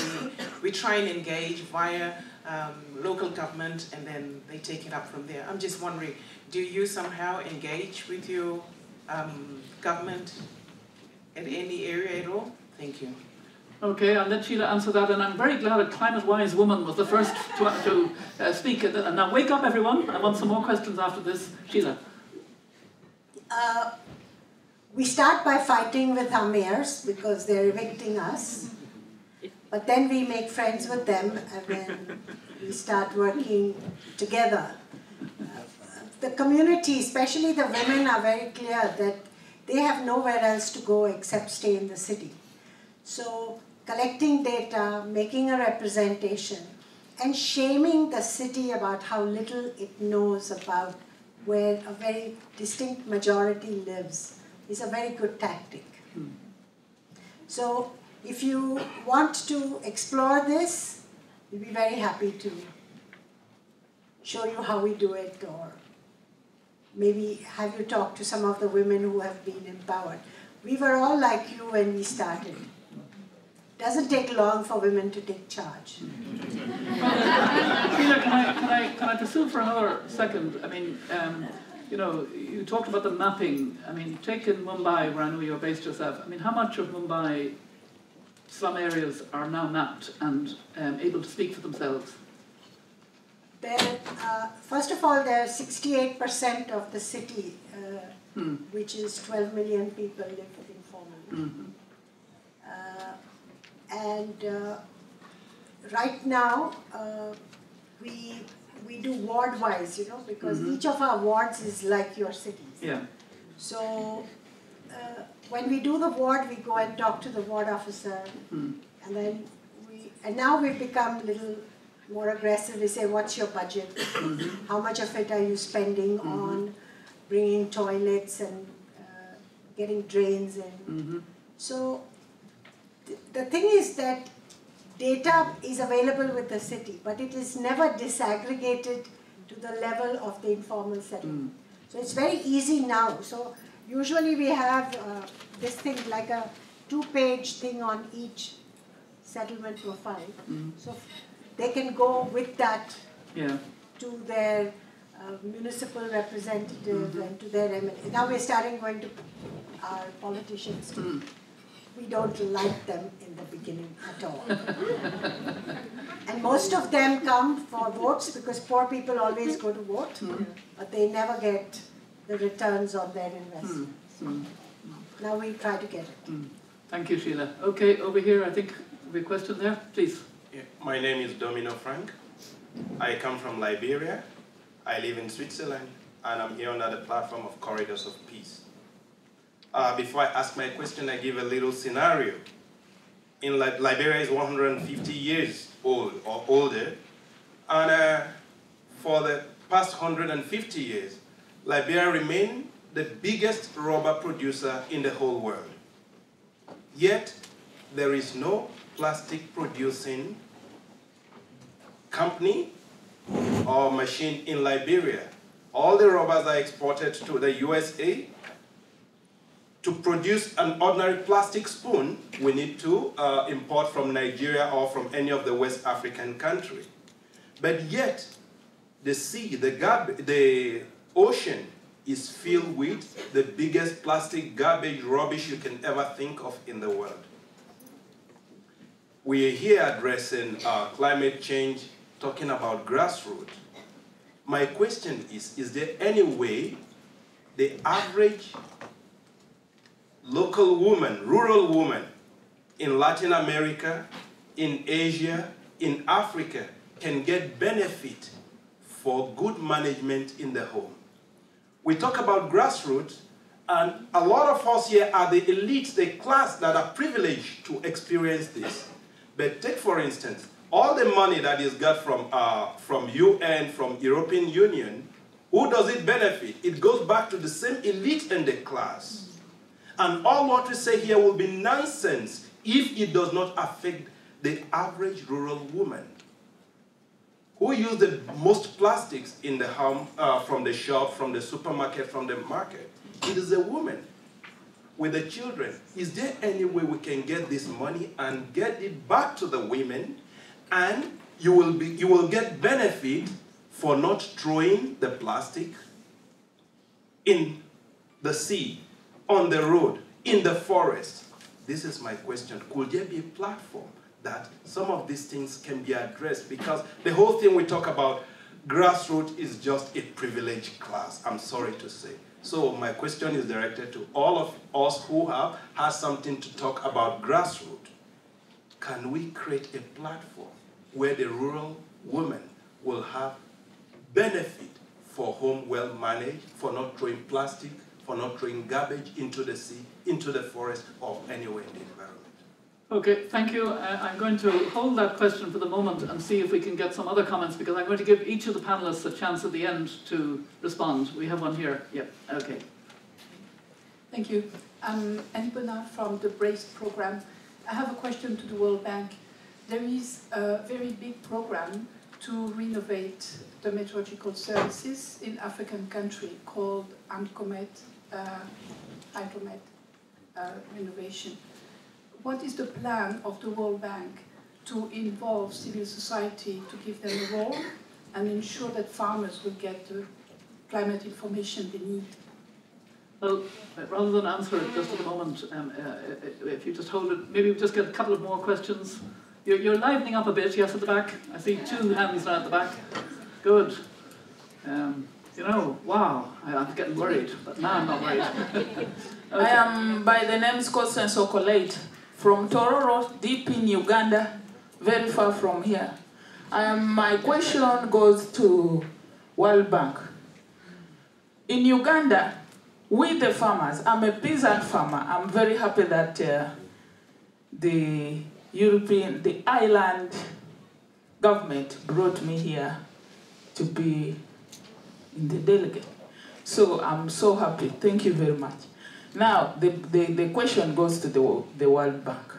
we, we try and engage via um, local government, and then they take it up from there. I'm just wondering, do you somehow engage with your um, government at any area at all? Thank you. Okay, I'll let Sheila answer that, and I'm very glad that Climate Wise Woman was the first to, to uh, speak. And now wake up, everyone. I want some more questions after this. Sheila. Uh, We start by fighting with our mayors because they're evicting us, but then we make friends with them and then we start working together. Uh, the community, especially the women, are very clear that they have nowhere else to go except stay in the city. So collecting data, making a representation, and shaming the city about how little it knows about where a very distinct majority lives is a very good tactic. So if you want to explore this, we'll be very happy to show you how we do it, or maybe have you talk to some of the women who have been empowered. We were all like you when we started. Doesn't take long for women to take charge. Sheila, can I, can I, can I pursue for another second? I mean, um, you know, you talked about the mapping. I mean, take in Mumbai, where I know you're based yourself. I mean, how much of Mumbai slum areas are now mapped and um, able to speak for themselves? There, uh, first of all, there are sixty-eight percent of the city, uh, hmm. which is twelve million people, live informally. Mm-hmm. uh, and uh, right now, uh, we. We do ward-wise, you know, because mm-hmm. each of our wards is like your cities. Yeah. So uh, when we do the ward, we go and talk to the ward officer, mm. and then we and now we become a little more aggressive. We say, "What's your budget? Mm-hmm. How much of it are you spending mm-hmm. on bringing toilets and uh, getting drains in?" Mm-hmm. So th the thing is that data is available with the city, but it is never disaggregated to the level of the informal settlement. Mm. So it's very easy now. So usually we have uh, this thing like a two-page thing on each settlement profile. Mm. So they can go with that yeah. to their uh, municipal representative mm-hmm. and to their M L A. Now we're starting going to our politicians too. Mm. We don't like them in the beginning at all. And most of them come for votes because poor people always go to vote, mm. but they never get the returns on their investments. Mm. Mm. Now we try to get it. Mm. Thank you, Sheila. Okay, over here, I think we have a question there, please. Yeah. My name is Domino Frank. I come from Liberia. I live in Switzerland, and I'm here under the platform of Corridors of Peace. Uh, before I ask my question, I give a little scenario. In Li Liberia is one hundred fifty years old or older, and uh, for the past one hundred fifty years, Liberia remained the biggest rubber producer in the whole world. Yet, there is no plastic producing company or machine in Liberia. All the rubbers are exported to the U S A. To produce an ordinary plastic spoon, we need to uh, import from Nigeria or from any of the West African country. But yet, the sea, the, garbage, the ocean is filled with the biggest plastic garbage rubbish you can ever think of in the world. We are here addressing uh, climate change, talking about grassroots. My question is, is there any way the average local woman, rural woman, in Latin America, in Asia, in Africa, can get benefit for good management in the home. We talk about grassroots, and a lot of us here are the elites, the class that are privileged to experience this. But take, for instance, all the money that is got from, uh, from U N, from European Union, who does it benefit? It goes back to the same elite and the class. And all what we say here will be nonsense if it does not affect the average rural woman who use the most plastics in the home, uh, from the shop, from the supermarket, from the market. It is a woman with the children. Is there any way we can get this money and get it back to the women? And you will, be, you will get benefit for not throwing the plastic in the sea, on the road, in the forest. This is my question. Could there be a platform that some of these things can be addressed? Because the whole thing we talk about, grassroots, is just a privileged class, I'm sorry to say. So my question is directed to all of us who have had something to talk about grassroots. Can we create a platform where the rural woman will have benefit for home well managed, for not throwing plastic, for not throwing garbage into the sea, into the forest, or anywhere in the environment? Okay, thank you. I'm going to hold that question for the moment and see if we can get some other comments, because I'm going to give each of the panelists a chance at the end to respond. We have one here. Yeah, okay. Thank you. I'm Annie Bonnard from the BRACE program. I have a question to the World Bank. There is a very big program to renovate the meteorological services in African country called ANCOMET, uh, Hydromet uh, renovation. What is the plan of the World Bank to involve civil society, to give them a role and ensure that farmers will get the climate information they need? Well, rather than answer it just at the moment, um, uh, if you just hold it, maybe we'll just get a couple of more questions. You're, you're livening up a bit, yes, at the back. I see two hands now at the back. Good. Um, You know, wow, I'm getting worried, but now I'm not worried. Okay. I am by the name Constance Okolate from Tororo, deep in Uganda, very far from here. I am, my question goes to World Bank. In Uganda, we the farmers, I'm a peasant farmer. I'm very happy that uh, the European, the island government brought me here to be the delegate. So I'm so happy. Thank you very much. Now, the, the, the question goes to the, the World Bank.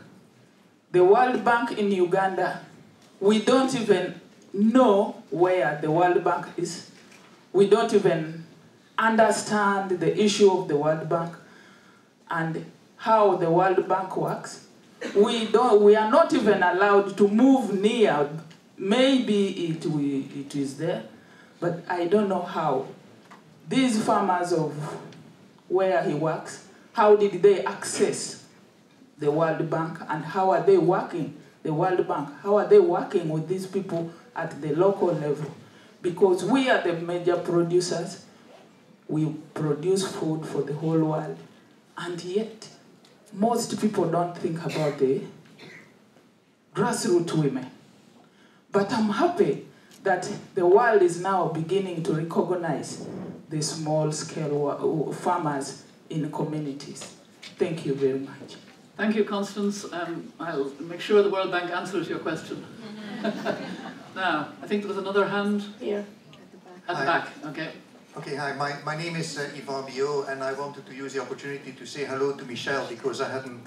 The World Bank in Uganda, we don't even know where the World Bank is. We don't even understand the issue of the World Bank and how the World Bank works. We, don't, we are not even allowed to move near. Maybe it, we, it is there. But I don't know how. These farmers of where he works, how did they access the World Bank and how are they working, the World Bank, how are they working with these people at the local level? Because we are the major producers. We produce food for the whole world. And yet, most people don't think about the grassroots women. But I'm happy that the world is now beginning to recognize the small-scale farmers in communities. Thank you very much. Thank you, Constance. Um, I'll make sure the World Bank answers your question. Now, I think there was another hand here. At the back. At the back, okay. Okay, hi. My, my name is uh, Yvan Biot, and I wanted to use the opportunity to say hello to Michelle, because I hadn't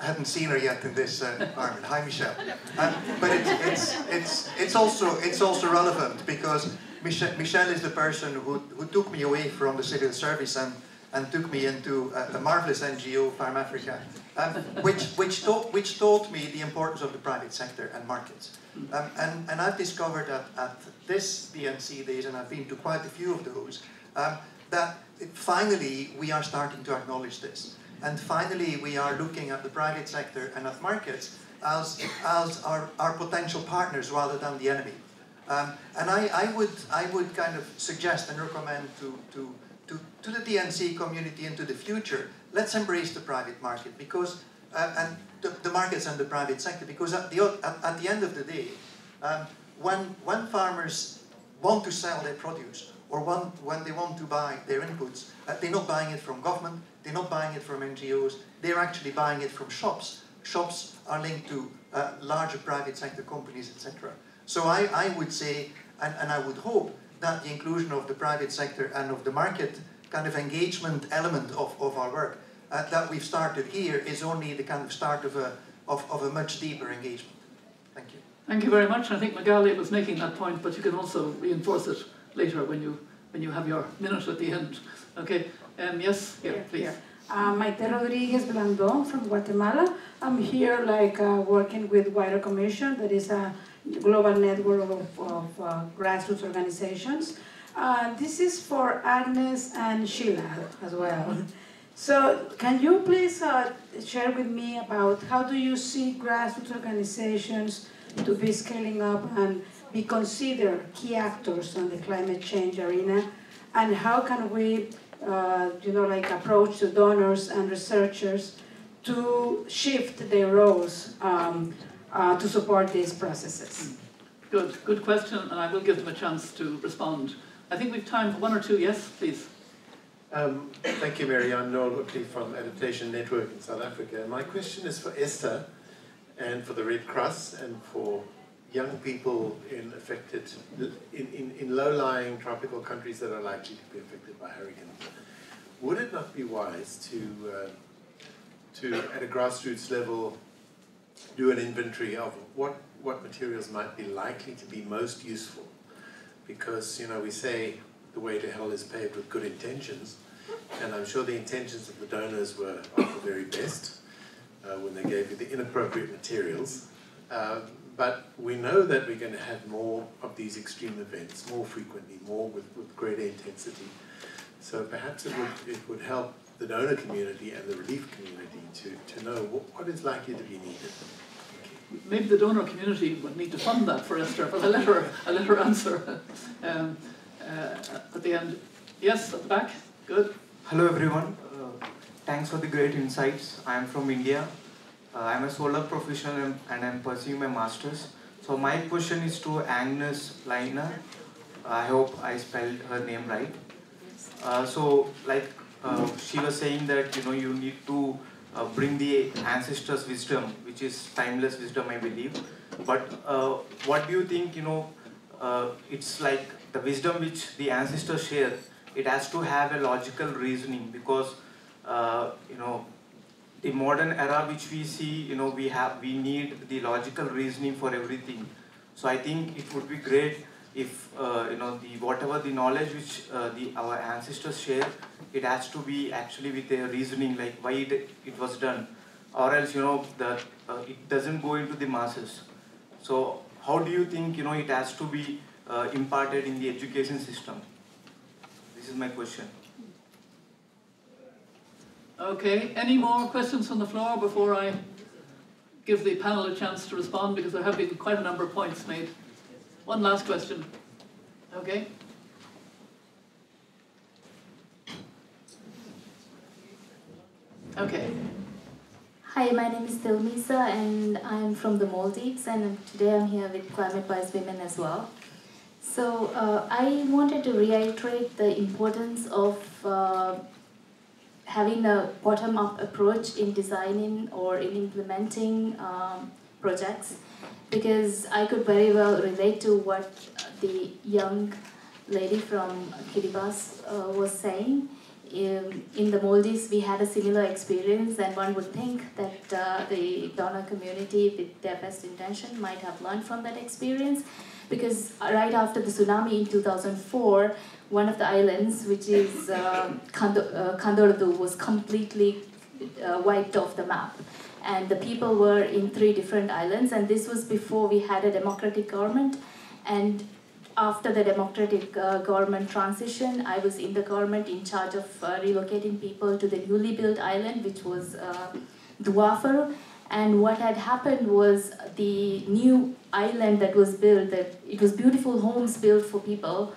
I haven't seen her yet in this uh, environment. Hi, Michelle. Um, but it's, it's, it's, it's, also, it's also relevant, because Michelle, Michelle is the person who, who took me away from the civil service and, and took me into a, a marvelous N G O, Farm Africa, um, which, which, taught, which taught me the importance of the private sector and markets. Um, and, and I've discovered at, at this D and C Days, and I've been to quite a few of those, um, that finally we are starting to acknowledge this. And finally, we are looking at the private sector and at markets as, as our, our potential partners rather than the enemy. Um, and I, I, would, I would kind of suggest and recommend to, to, to, to the D and C community into the future, let's embrace the private market because, uh, and the, the markets and the private sector, because at the, at, at the end of the day, um, when, when farmers want to sell their produce, or want, when they want to buy their inputs, uh, they're not buying it from government, they're not buying it from N G Os, they're actually buying it from shops. Shops are linked to uh, larger private sector companies, et cetera. So I, I would say, and, and I would hope, that the inclusion of the private sector and of the market kind of engagement element of, of our work uh, that we've started here is only the kind of start of a, of, of a much deeper engagement. Thank you. Thank you very much. I think Makgale was making that point, but you can also reinforce it later when you when you have your minute at the end. Okay. Um, yes, here, yeah, please. Yeah. Um, Maite Rodriguez Blandón from Guatemala. I'm here like uh, working with Wider Commission, that is a global network of, of uh, grassroots organizations. Uh, this is for Agnes and Sheila as well. So can you please uh, share with me about how do you see grassroots organizations to be scaling up and be considered key actors on the climate change arena, and how can we Uh, you know, like approach to donors and researchers to shift their roles um, uh, to support these processes? Good, good question, and I will give them a chance to respond. I think we've time for one or two. Yes, please. Um, thank you, Mary. I'm Noel Hookley from Adaptation Network in South Africa. And my question is for Esther and for the Red Cross and for young people in affected, in, in, in low-lying tropical countries that are likely to be affected by hurricanes. Would it not be wise to, uh, to at a grassroots level, do an inventory of what, what materials might be likely to be most useful? Because, you know, we say the way to hell is paved with good intentions, and I'm sure the intentions of the donors were of the very best uh, when they gave you the inappropriate materials. Uh, But we know that we're going to have more of these extreme events, more frequently, more with, with greater intensity. So perhaps it would, it would help the donor community and the relief community to, to know what, what is likely to be needed. Maybe the donor community would need to fund that for Esther, but I'll let her, I'll let her answer um, uh, at the end. Yes, at the back. Good. Hello, everyone. Uh, thanks for the great insights. I am from India. Uh, I'm a solar professional and I'm pursuing my master's. So my question is to Agnes Leina. I hope I spelled her name right. Uh, so like uh, she was saying that, you know, you need to uh, bring the ancestors' wisdom, which is timeless wisdom, I believe. But uh, what do you think, you know, uh, it's like the wisdom which the ancestors share, it has to have a logical reasoning because, uh, you know, the modern era which we see, you know, we have, we need the logical reasoning for everything. So I think it would be great if, uh, you know, the whatever the knowledge which uh, the our ancestors share, it has to be actually with a reasoning, like why it, it was done, or else, you know, the uh, it doesn't go into the masses. So how do you think, you know, it has to be uh, imparted in the education system? This is my question. Okay, any more questions from the floor before I give the panel a chance to respond, because there have been quite a number of points made. One last question. Okay. Okay. Hi, my name is Tilmisa and I'm from the Maldives, and today I'm here with Climate Wise Women as well. So uh, I wanted to reiterate the importance of uh, having a bottom-up approach in designing or in implementing um, projects, because I could very well relate to what the young lady from Kiribati uh, was saying. In, in the Maldives, we had a similar experience, and one would think that uh, the donor community, with their best intention, might have learned from that experience, because right after the tsunami in two thousand four, one of the islands, which is uh, Kandordu, was completely uh, wiped off the map. And the people were in three different islands, and this was before we had a democratic government. And after the democratic uh, government transition, I was in the government in charge of uh, relocating people to the newly built island, which was uh, Duafaru. And what had happened was the new island that was built, that it was beautiful homes built for people,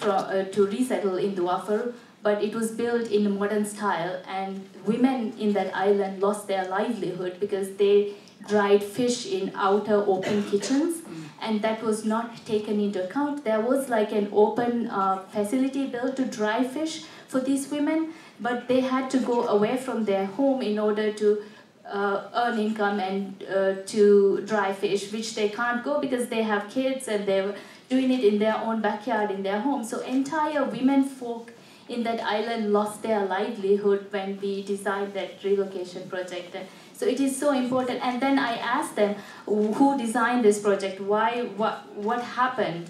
From, uh, to resettle in Duafaru, but it was built in a modern style, and women in that island lost their livelihood because they dried fish in outer open kitchens, and that was not taken into account. There was like an open uh, facility built to dry fish for these women, but they had to go away from their home in order to uh, earn income and uh, to dry fish, which they can't go because they have kids and they're doing it in their own backyard, in their home. So entire women folk in that island lost their livelihood when we designed that relocation project. So it is so important. And then I asked them, who designed this project? Why? What, what happened?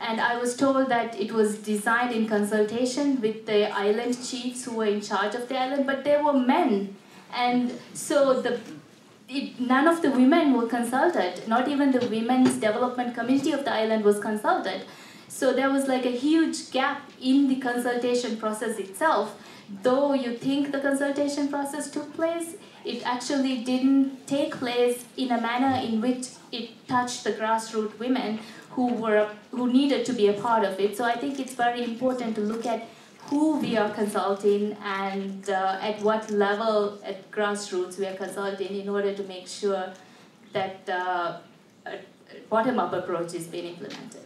And I was told that it was designed in consultation with the island chiefs who were in charge of the island, but they were men. And so the, it, none of the women were consulted. Not even the women's development community of the island was consulted. So there was like a huge gap in the consultation process itself. Though you think the consultation process took place, it actually didn't take place in a manner in which it touched the grassroots women who were who needed to be a part of it. So I think it's very important to look at who we are consulting and uh, at what level at grassroots we are consulting in order to make sure that uh, a bottom-up approach is being implemented.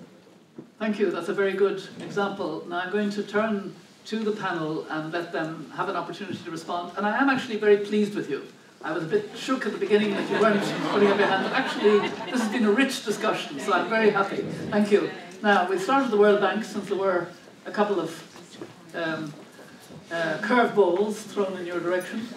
Thank you. That's a very good example. Now I'm going to turn to the panel and let them have an opportunity to respond. And I am actually very pleased with you. I was a bit shook at the beginning that you weren't putting up your hand. Actually, this has been a rich discussion, so I'm very happy. Thank you. Now, we started the World Bank since there were a couple of um, uh, curveballs thrown in your direction.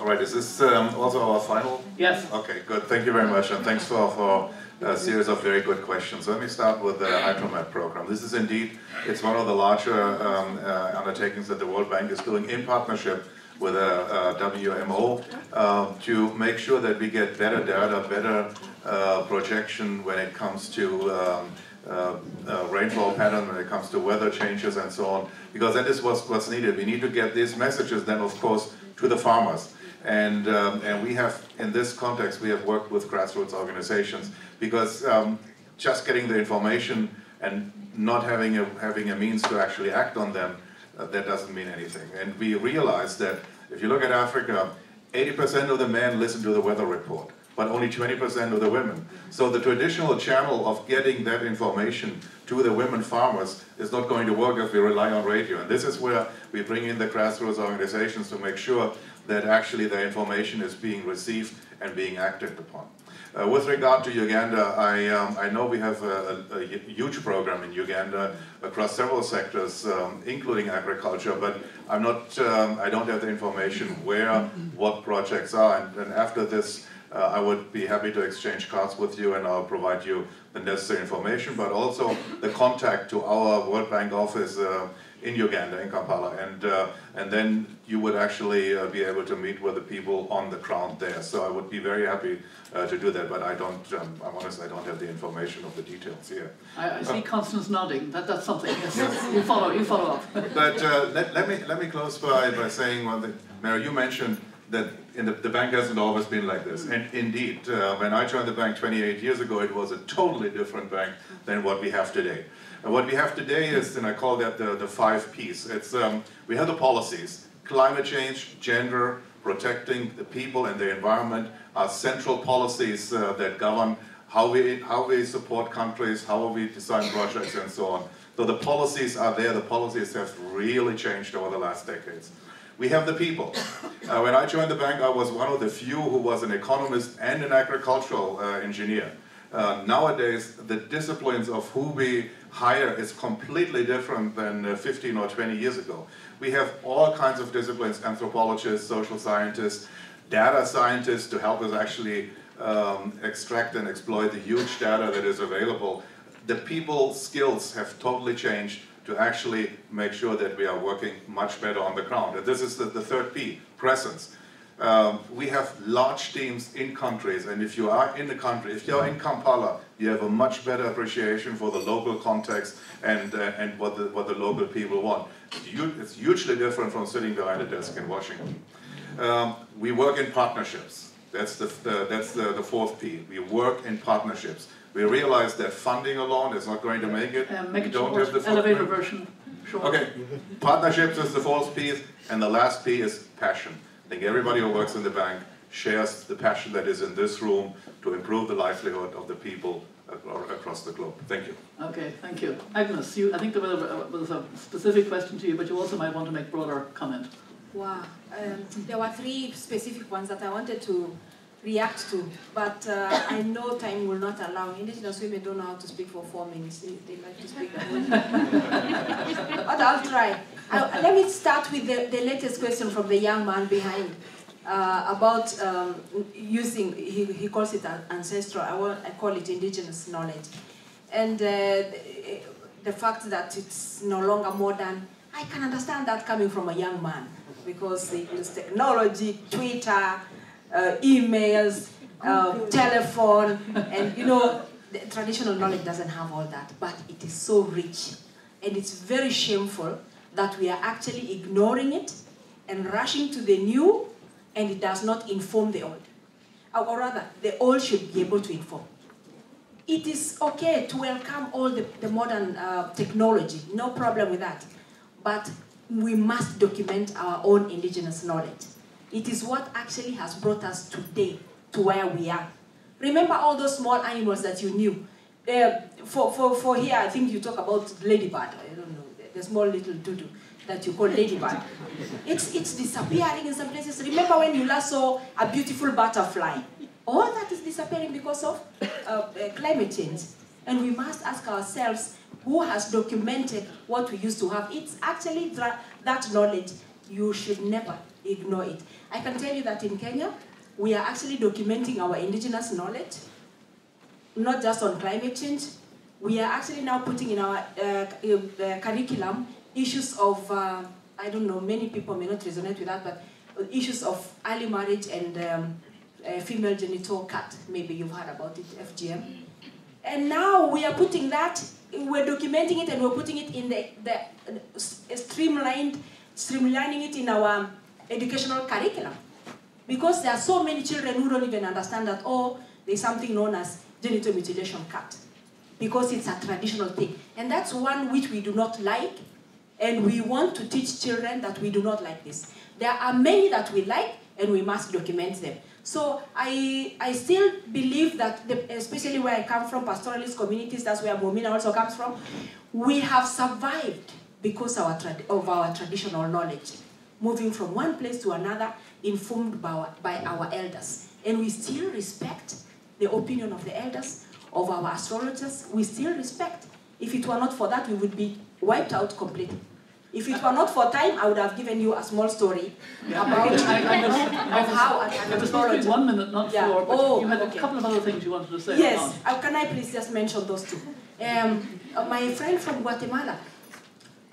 All right, is this um, also our final? Yes. Okay, good. Thank you very much, and thanks for... for a series of very good questions. Let me start with the HydroMed program. This is indeed, it's one of the larger um, uh, undertakings that the World Bank is doing in partnership with a, a W M O uh, to make sure that we get better data, better uh, projection when it comes to um, uh, uh, rainfall pattern, when it comes to weather changes and so on, because that is what's, what's needed. We need to get these messages then, of course, to the farmers. And, um, and we have, in this context, we have worked with grassroots organizations because um, just getting the information and not having a, having a means to actually act on them, uh, that doesn't mean anything. And we realize that if you look at Africa, eighty percent of the men listen to the weather report, but only twenty percent of the women. So the traditional channel of getting that information to the women farmers is not going to work if we rely on radio. And this is where we bring in the grassroots organizations to make sure that actually the information is being received and being acted upon. Uh, with regard to Uganda, I, um, I know we have a, a, a huge program in Uganda across several sectors, um, including agriculture, but I'm not, um, I don't have the information where, what projects are, and, and after this, uh, I would be happy to exchange cards with you and I'll provide you the necessary information, but also the contact to our World Bank office uh, in Uganda, in Kampala, and uh, and then you would actually uh, be able to meet with the people on the ground there. So I would be very happy uh, to do that, but I don't. Um, I'm honest, I don't have the information of the details here. I, I see uh, Constance nodding. That that's something. Yes. Yes. You follow. You follow up. But uh, let, let me let me close by by saying one thing, Mary. You mentioned that in the, the bank hasn't always been like this, and indeed, uh, when I joined the bank twenty-eight years ago, it was a totally different bank than what we have today. And what we have today is, and I call that the, the five Ps. It's, um, we have the policies. Climate change, gender, protecting the people and the environment are central policies uh, that govern how we, how we support countries, how we design projects and so on. So the policies are there. The policies have really changed over the last decades. We have the people. Uh, when I joined the bank, I was one of the few who was an economist and an agricultural uh, engineer. Uh, nowadays, the disciplines of who we hire is completely different than uh, fifteen or twenty years ago. We have all kinds of disciplines, anthropologists, social scientists, data scientists to help us actually um, extract and exploit the huge data that is available. The people's skills have totally changed to actually make sure that we are working much better on the ground. And this is the, the third P, presence. Um, we have large teams in countries, and if you are in the country, if you're in Kampala, you have a much better appreciation for the local context and, uh, and what, the, what the local people want. It's hugely different from sitting behind a desk in Washington. Um, we work in partnerships. That's, the, the, that's the, the fourth P. We work in partnerships. We realize that funding alone is not going to make it. Um, make we it don't have the elevator version. Sure. Okay, partnerships is the fourth P, and the last P is passion. I think everybody who works in the bank shares the passion that is in this room to improve the livelihood of the people across the globe. Thank you. Okay, thank you. Agnes, you, I think there was a, was a specific question to you, but you also might want to make broader comment. Wow. Um, there were three specific ones that I wanted to react to, but uh, I know time will not allow. Indigenous women don't know how to speak for four minutes. They, they like to speak. But I'll try. I, let me start with the, the latest question from the young man behind uh, about um, using, he, he calls it ancestral, I, want, I call it indigenous knowledge. And uh, the, the fact that it's no longer modern, I can understand that coming from a young man because they use technology, Twitter, Uh, emails, uh, telephone, and you know, the traditional knowledge doesn't have all that, but it is so rich. And it's very shameful that we are actually ignoring it and rushing to the new, and it does not inform the old. Or rather, the old should be able to inform. It is okay to welcome all the, the modern uh, technology, no problem with that, but we must document our own indigenous knowledge. It is what actually has brought us today to where we are. Remember all those small animals that you knew. Uh, for, for, for here, I think you talk about ladybird. I don't know, the small little doodoo that you call ladybird. It's, it's disappearing in some places. Remember when you last saw a beautiful butterfly? All that is disappearing because of uh, climate change. And we must ask ourselves, who has documented what we used to have? It's actually that knowledge you should never ignore it. I can tell you that in Kenya, we are actually documenting our indigenous knowledge, not just on climate change. We are actually now putting in our uh, uh, curriculum issues of, uh, I don't know, many people may not resonate with that, but issues of early marriage and um, uh, female genital cut. Maybe you've heard about it, F G M. And now we are putting that, we're documenting it and we're putting it in the, the streamlined, streamlining it in our educational curriculum, because there are so many children who don't even understand that, oh, there's something known as genital mutilation cut, because it's a traditional thing. And that's one which we do not like, and we want to teach children that we do not like this. There are many that we like, and we must document them. So I, I still believe that, the, especially where I come from, pastoralist communities, that's where Mumina also comes from, we have survived because our of our traditional knowledge, moving from one place to another, informed by our, by our elders. And we still respect the opinion of the elders, of our astrologers. We still respect. If it were not for that, we would be wiped out completely. If it were not for time, I would have given you a small story about how an astrologer... One minute, not yeah. four, but oh, you had okay. a couple of other things you wanted to say. Yes, uh, can I please just mention those two? Um, my friend from Guatemala,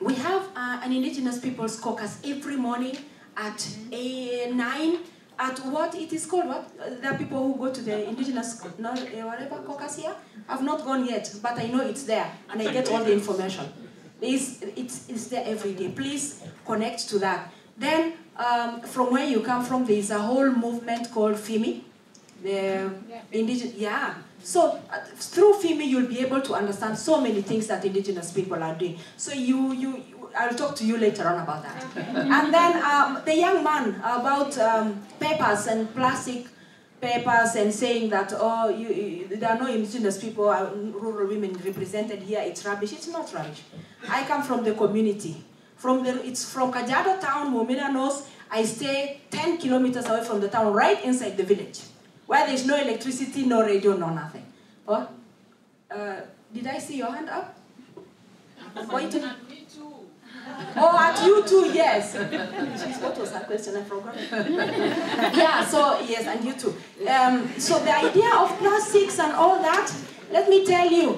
we have uh, an indigenous people's caucus every morning at a nine. At what it is called? What the people who go to the indigenous not, uh, whatever caucus here? I've not gone yet, but I know it's there, and I get all the information. It's it's, it's there every day. Please connect to that. Then um, from where you come from, there is a whole movement called FIMI, the indigenous. Yeah. So uh, through FIMI, you'll be able to understand so many things that indigenous people are doing. So you, you, you I'll talk to you later on about that. Okay. And then um, the young man about um, papers and plastic papers and saying that, oh, you, you, there are no indigenous people, uh, rural women represented here, it's rubbish. It's not rubbish. I come from the community. From the, it's from Kajiado town, Mumina knows, I stay ten kilometers away from the town, right inside the village, where there's no electricity, no radio, no nothing. Oh, uh, did I see your hand up? Wait. Oh, at you too, yes. What was that question? I forgot. Yeah, so, yes, and you too. Um, so the idea of plastics and all that, let me tell you,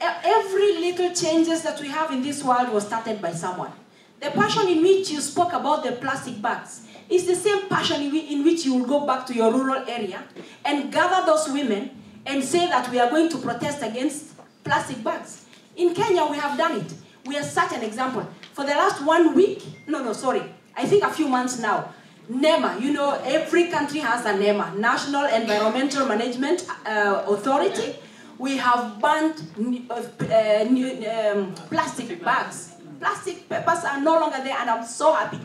every little changes that we have in this world was started by someone. The passion in which you spoke about the plastic bags, it's the same passion in which you will go back to your rural area and gather those women and say that we are going to protest against plastic bags. In Kenya, we have done it. We are such an example. For the last one week, no, no, sorry, I think a few months now, NEMA, you know, every country has a NEMA, National Environmental Management uh, Authority. We have banned uh, um, plastic bags. Plastic papers are no longer there, and I'm so happy.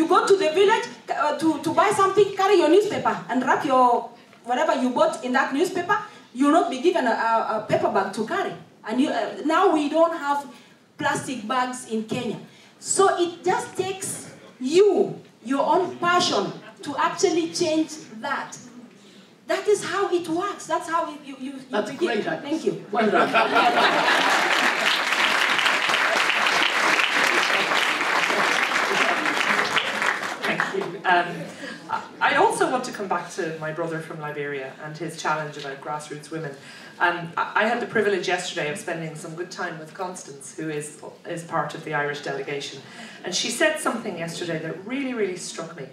You go to the village uh, to, to buy something, carry your newspaper and wrap your whatever you bought in that newspaper. You'll not be given a, a, a paper bag to carry. And you, uh, now we don't have plastic bags in Kenya. So it just takes you, your own passion, to actually change that. That is how it works. That's how it, you, you, you That's begin. Great, Agnes. Thank you. Well done. Thank you. Um, I also want to come back to my brother from Liberia and his challenge about grassroots women. Um, I had the privilege yesterday of spending some good time with Constance, who is, is part of the Irish delegation. And she said something yesterday that really, really struck me.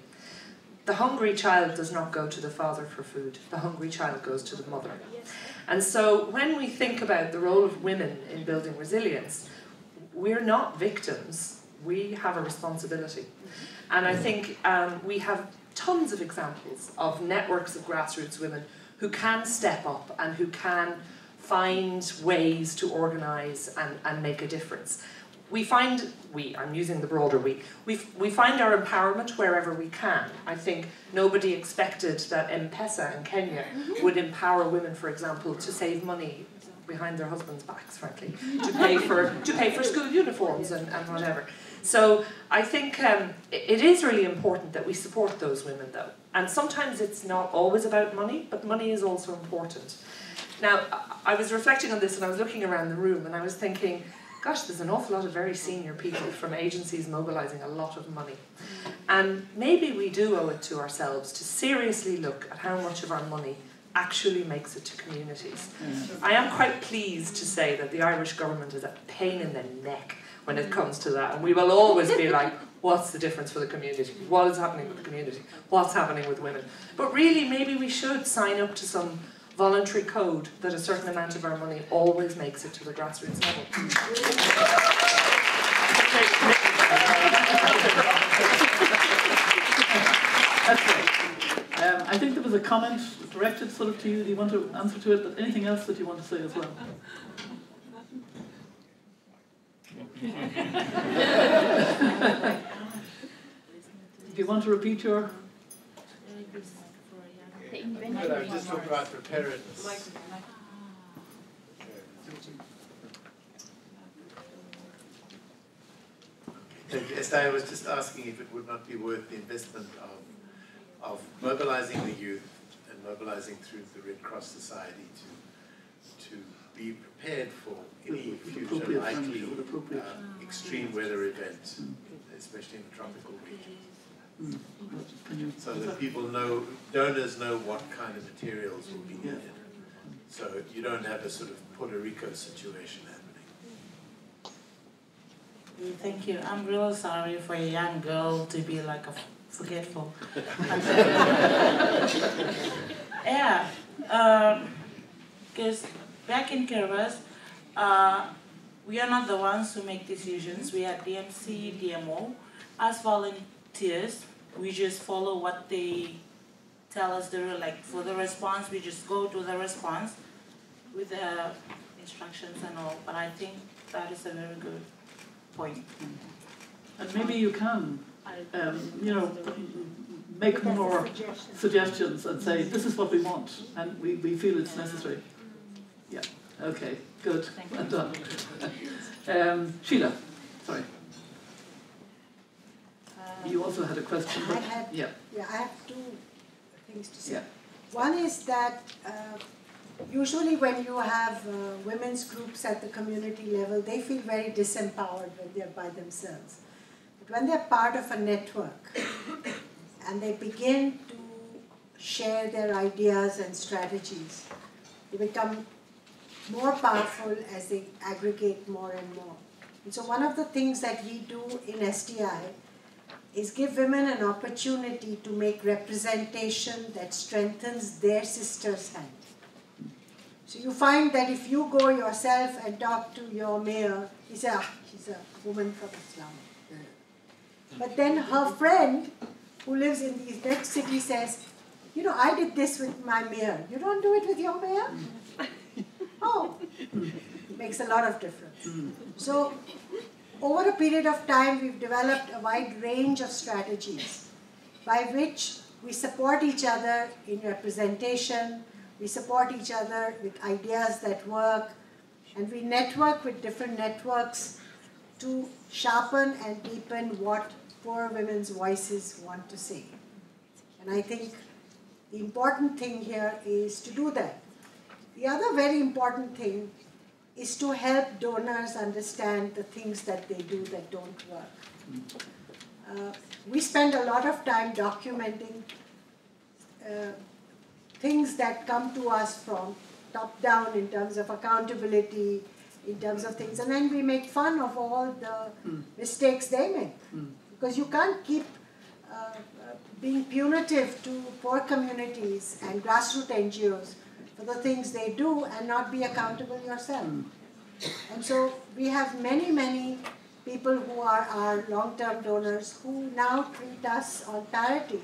The hungry child does not go to the father for food. The hungry child goes to the mother. And so when we think about the role of women in building resilience, we're not victims. We have a responsibility. And I think um, we have tons of examples of networks of grassroots women who can step up and who can find ways to organise and, and make a difference. We find, we, I'm using the broader we, we, we find our empowerment wherever we can. I think nobody expected that M-Pesa in Kenya would empower women, for example, to save money behind their husbands' backs, frankly, to pay for, to pay for school uniforms and, and whatever. So I think um, it is really important that we support those women, though. And sometimes it's not always about money, but money is also important. Now, I was reflecting on this and I was looking around the room and I was thinking, gosh, there's an awful lot of very senior people from agencies mobilising a lot of money. And maybe we do owe it to ourselves to seriously look at how much of our money actually makes it to communities. Mm. I am quite pleased to say that the Irish government is a pain in the neck when it comes to that. And we will always be like, what's the difference for the community? What is happening with the community? What's happening with women? But really, maybe we should sign up to some voluntary code that a certain amount of our money always makes it to the grassroots level. Okay. Um, I think there was a comment directed sort of to you. Do you want to answer to it? But anything else that you want to say as well? Do you want to repeat your? But I was just talking about preparedness. Esther was just asking if it would not be worth the investment of, of mobilising the youth and mobilising through the Red Cross Society to, to be prepared for any future likely uh, extreme weather event, especially in the tropical regions. Mm. So that people know, donors know what kind of materials will be needed. So you don't have a sort of Puerto Rico situation happening. Thank you. I'm really sorry for a young girl to be like a forgetful. Yeah, because um, back in Kiribati, uh, we are not the ones who make decisions. We are D M C, D M O, as volunteers. We just follow what they tell us. They're like for the response, we just go to the response with the instructions and all. But I think that is a very good point. And maybe you can, um, you know, make more suggestions and say this is what we want, and we we feel it's necessary. Yeah. Okay. Good. Thank you. Well done. um, Sheila, sorry. You also had a question. I had, yeah. yeah, I have two things to say. Yeah. One is that uh, usually when you have uh, women's groups at the community level, they feel very disempowered when they're by themselves. But when they're part of a network and they begin to share their ideas and strategies, they become more powerful as they aggregate more and more. And so one of the things that we do in S D I is give women an opportunity to make representation that strengthens their sister's hand. So you find that if you go yourself and talk to your mayor, he says, ah, she's a woman from Islam. But then her friend, who lives in the next city, says, you know, I did this with my mayor. You don't do it with your mayor? Oh, it makes a lot of difference. So Over a period of time, we've developed a wide range of strategies by which we support each other in representation, we support each other with ideas that work, and we network with different networks to sharpen and deepen what poor women's voices want to say. And I think the important thing here is to do that. The other very important thing is to help donors understand the things that they do that don't work. Uh, we spend a lot of time documenting uh, things that come to us from top down in terms of accountability, in terms of things, and then we make fun of all the mm. mistakes they make. Mm. Because you can't keep uh, being punitive to poor communities and grassroots N G Os for the things they do and not be accountable yourself. Mm. And so we have many, many people who are our long-term donors who now treat us on parity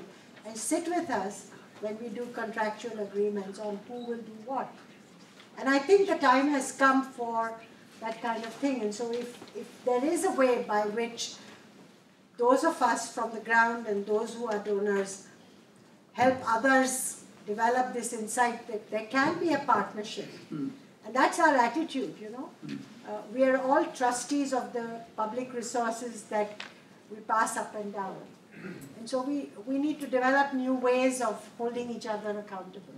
and sit with us when we do contractual agreements on who will do what. And I think the time has come for that kind of thing. And so if, if there is a way by which those of us from the ground and those who are donors help others develop this insight that there can be a partnership. Mm. And that's our attitude, you know. Mm. Uh, we are all trustees of the public resources that we pass up and down. And so we, we need to develop new ways of holding each other accountable.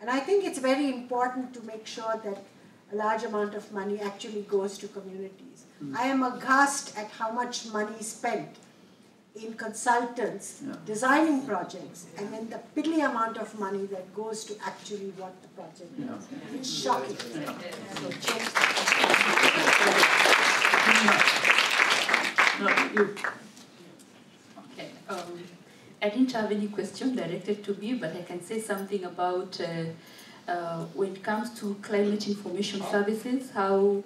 And I think it's very important to make sure that a large amount of money actually goes to communities. Mm. I am aghast at how much money is spent in consultants, yeah. designing projects, yeah. and then the piddly amount of money that goes to actually what the project is. Yeah. It's shocking. Yeah. So change the no, you. Okay. Um, I didn't have any question directed to me, but I can say something about uh, uh, when it comes to climate information services, how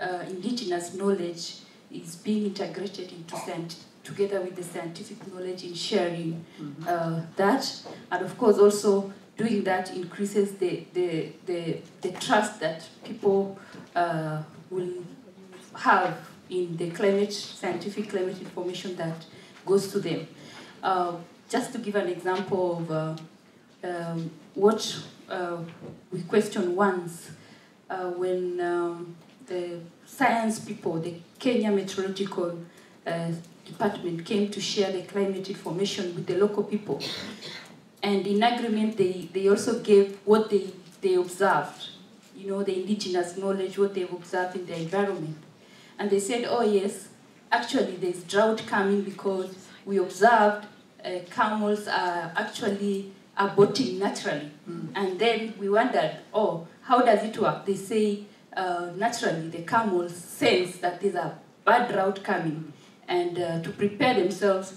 uh, indigenous knowledge is being integrated into science. Together with the scientific knowledge in sharing mm-hmm. uh, that, and of course also doing that increases the the, the, the trust that people uh, will have in the climate scientific climate information that goes to them. Uh, just to give an example of uh, um, what uh, we questioned once uh, when um, the science people, the Kenya Meteorological Uh, Department came to share the climate information with the local people, and in agreement they, they also gave what they, they observed, you know, the indigenous knowledge, what they've observed in the environment. And they said, oh yes, actually there's drought coming because we observed uh, camels are actually aborting naturally. Mm. And then we wondered, oh, how does it work? They say uh, naturally the camels sense that there's a bad drought coming. And uh, to prepare themselves,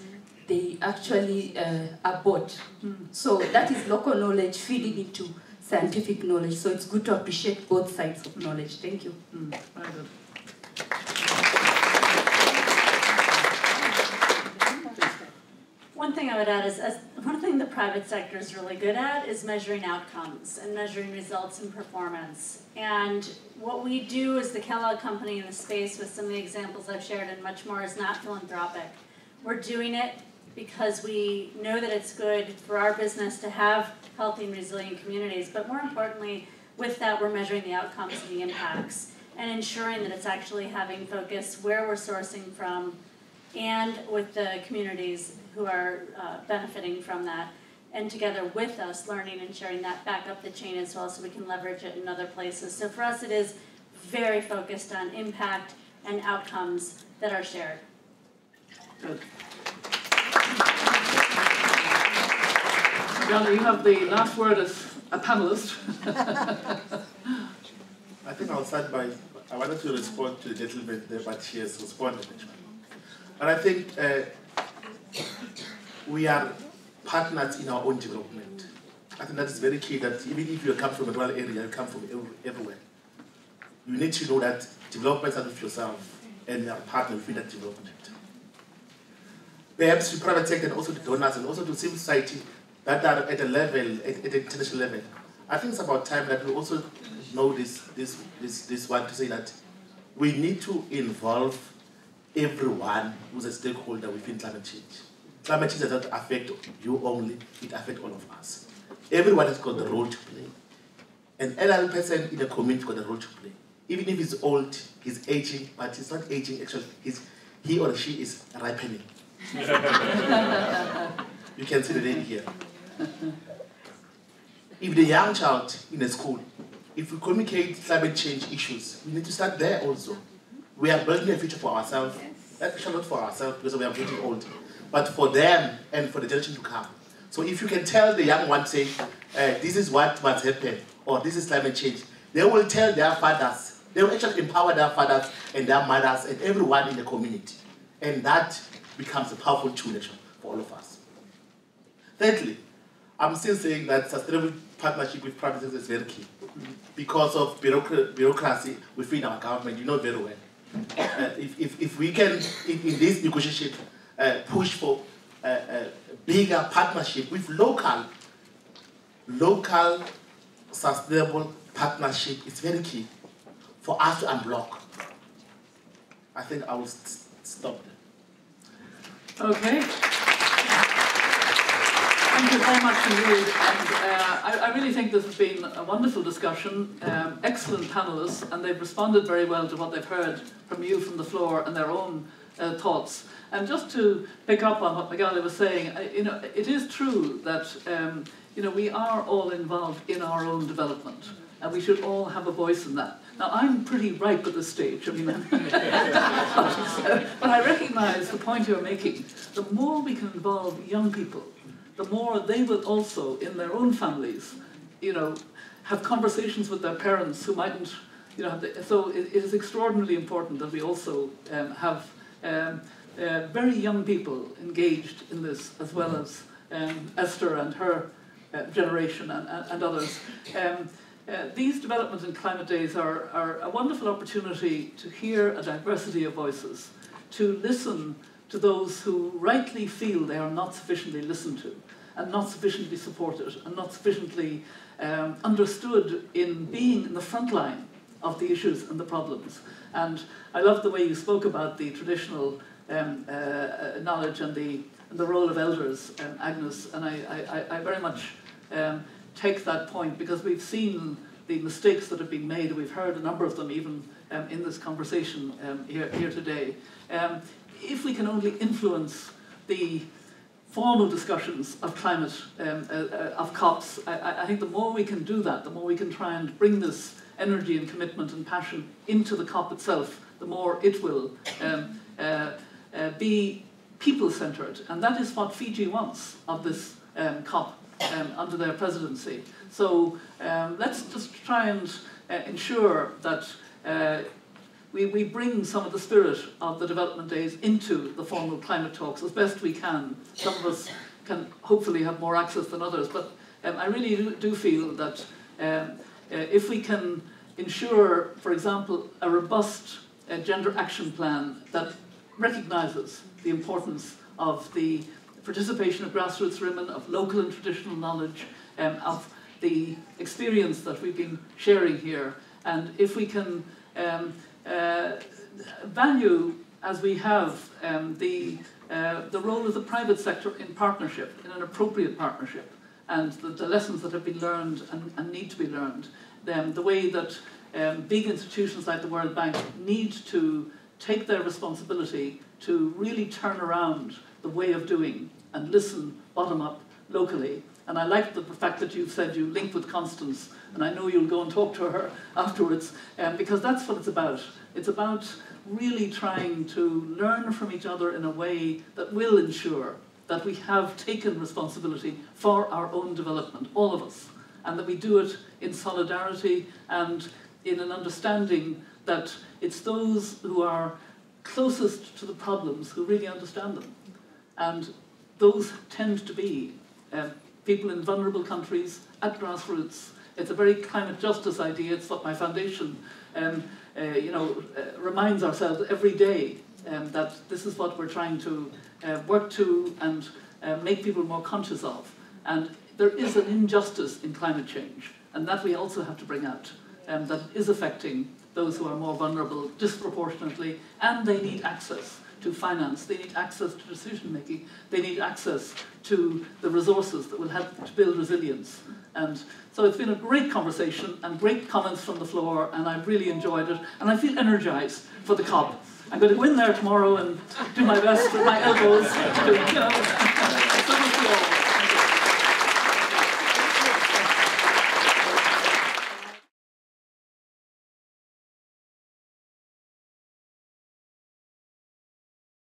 they actually uh, abort. Mm. So that is local knowledge feeding into scientific knowledge. So it's good to appreciate both sides of knowledge. Thank you. Mm. Very good. One thing I would add is, as one thing the private sector is really good at is measuring outcomes and measuring results and performance. And what we do as the Kellogg Company in the space with some of the examples I've shared and much more is not philanthropic. We're doing it because we know that it's good for our business to have healthy and resilient communities. But more importantly, with that, we're measuring the outcomes and the impacts and ensuring that it's actually having focus where we're sourcing from and with the communities who are uh, benefiting from that, and together with us, learning and sharing that back up the chain as well so we can leverage it in other places. So for us, it is very focused on impact and outcomes that are shared. Good. Diana, you have the last word as a panelist. I think I'll start by, I wanted to respond to a little bit there, but she has responded. And I think uh, we are partners in our own development. I think that is very key, that even if you come from a rural area, you come from everywhere. You need to know that development starts with yourself, and you are a partner with that development. Perhaps to private sector and also to donors and also to civil society that are at a level, at, at an international level. I think it's about time that we also know this, this, this, this one to say that we need to involve everyone who's a stakeholder within climate change. Climate change does not affect you only, it affects all of us. Everyone has got the role to play. An elderly person in a community has got the role to play. Even if he's old, he's aging, but he's not aging, actually, he's, he or she is ripening. You can see the name here. If the young child in a school, if we communicate climate change issues, we need to start there also. We are building a future for ourselves, actually not for ourselves because we are getting old, but for them and for the generation to come. So if you can tell the young one, say, uh, this is what must happen, or this is climate change, they will tell their fathers, they will actually empower their fathers and their mothers and everyone in the community. And that becomes a powerful tool for all of us. Thirdly, I'm still saying that sustainable partnership with private sector is very key. Because of bureaucr bureaucracy within our government, you know very well. Uh, if, if, if we can, in, in this negotiation, uh, push for uh, a bigger partnership with local, local sustainable partnership, it's very key for us to unblock. I think I will st stop there. Okay. Thank you so much indeed. And, uh, I, I really think this has been a wonderful discussion, um, excellent panellists, and they've responded very well to what they've heard from you from the floor and their own uh, thoughts. And just to pick up on what Makgale was saying, I, you know, it is true that um, you know, we are all involved in our own development, and we should all have a voice in that. Now, I'm pretty ripe at this stage, I mean, but I recognise the point you're making. The more we can involve young people, the more they will also, in their own families, you know, have conversations with their parents who mightn't, you know, have the, so it, it is extraordinarily important that we also um, have um, uh, very young people engaged in this, as well as um, Esther and her uh, generation and, and, and others. Um, uh, these development and climate days are, are a wonderful opportunity to hear a diversity of voices, to listen to those who rightly feel they are not sufficiently listened to and not sufficiently supported and not sufficiently um, understood in being in the front line of the issues and the problems. And I love the way you spoke about the traditional um, uh, knowledge and the, and the role of elders, um, Agnes, and I, I, I very much um, take that point because we've seen the mistakes that have been made. We've heard a number of them even um, in this conversation um, here, here today. Um, If we can only influence the formal discussions of climate, um, uh, uh, of COPs, I, I think the more we can do that, the more we can try and bring this energy and commitment and passion into the COP itself, the more it will um, uh, uh, be people-centred. And that is what Fiji wants of this um, COP um, under their presidency. So um, let's just try and uh, ensure that uh, We, we bring some of the spirit of the development days into the formal climate talks as best we can. Some of us can hopefully have more access than others, but um, I really do, do feel that um, uh, if we can ensure, for example, a robust uh, gender action plan that recognises the importance of the participation of grassroots women, of local and traditional knowledge, um, of the experience that we've been sharing here, and if we can um, Uh, value, as we have, um, the, uh, the role of the private sector in partnership, in an appropriate partnership, and the, the lessons that have been learned and, and need to be learned. Um, the way that um, big institutions like the World Bank need to take their responsibility to really turn around the way of doing and listen bottom-up locally. And I like the fact that you said you link with Constance, and I know you'll go and talk to her afterwards, um, because that's what it's about. It's about really trying to learn from each other in a way that will ensure that we have taken responsibility for our own development, all of us, and that we do it in solidarity and in an understanding that it's those who are closest to the problems who really understand them. And those tend to be um, people in vulnerable countries, at grassroots. It's a very climate justice idea. It's what my foundation um, uh, you know, uh, reminds ourselves every day um, that this is what we're trying to uh, work to and uh, make people more conscious of. And there is an injustice in climate change, and that we also have to bring out. um, that is affecting those who are more vulnerable disproportionately, and they need access to finance, they need access to decision-making, they need access to the resources that will help to build resilience. And so it's been a great conversation and great comments from the floor, and I've really enjoyed it, and I feel energized for the COP. I'm going to go in there tomorrow and do my best with my elbows to, you know, so much love.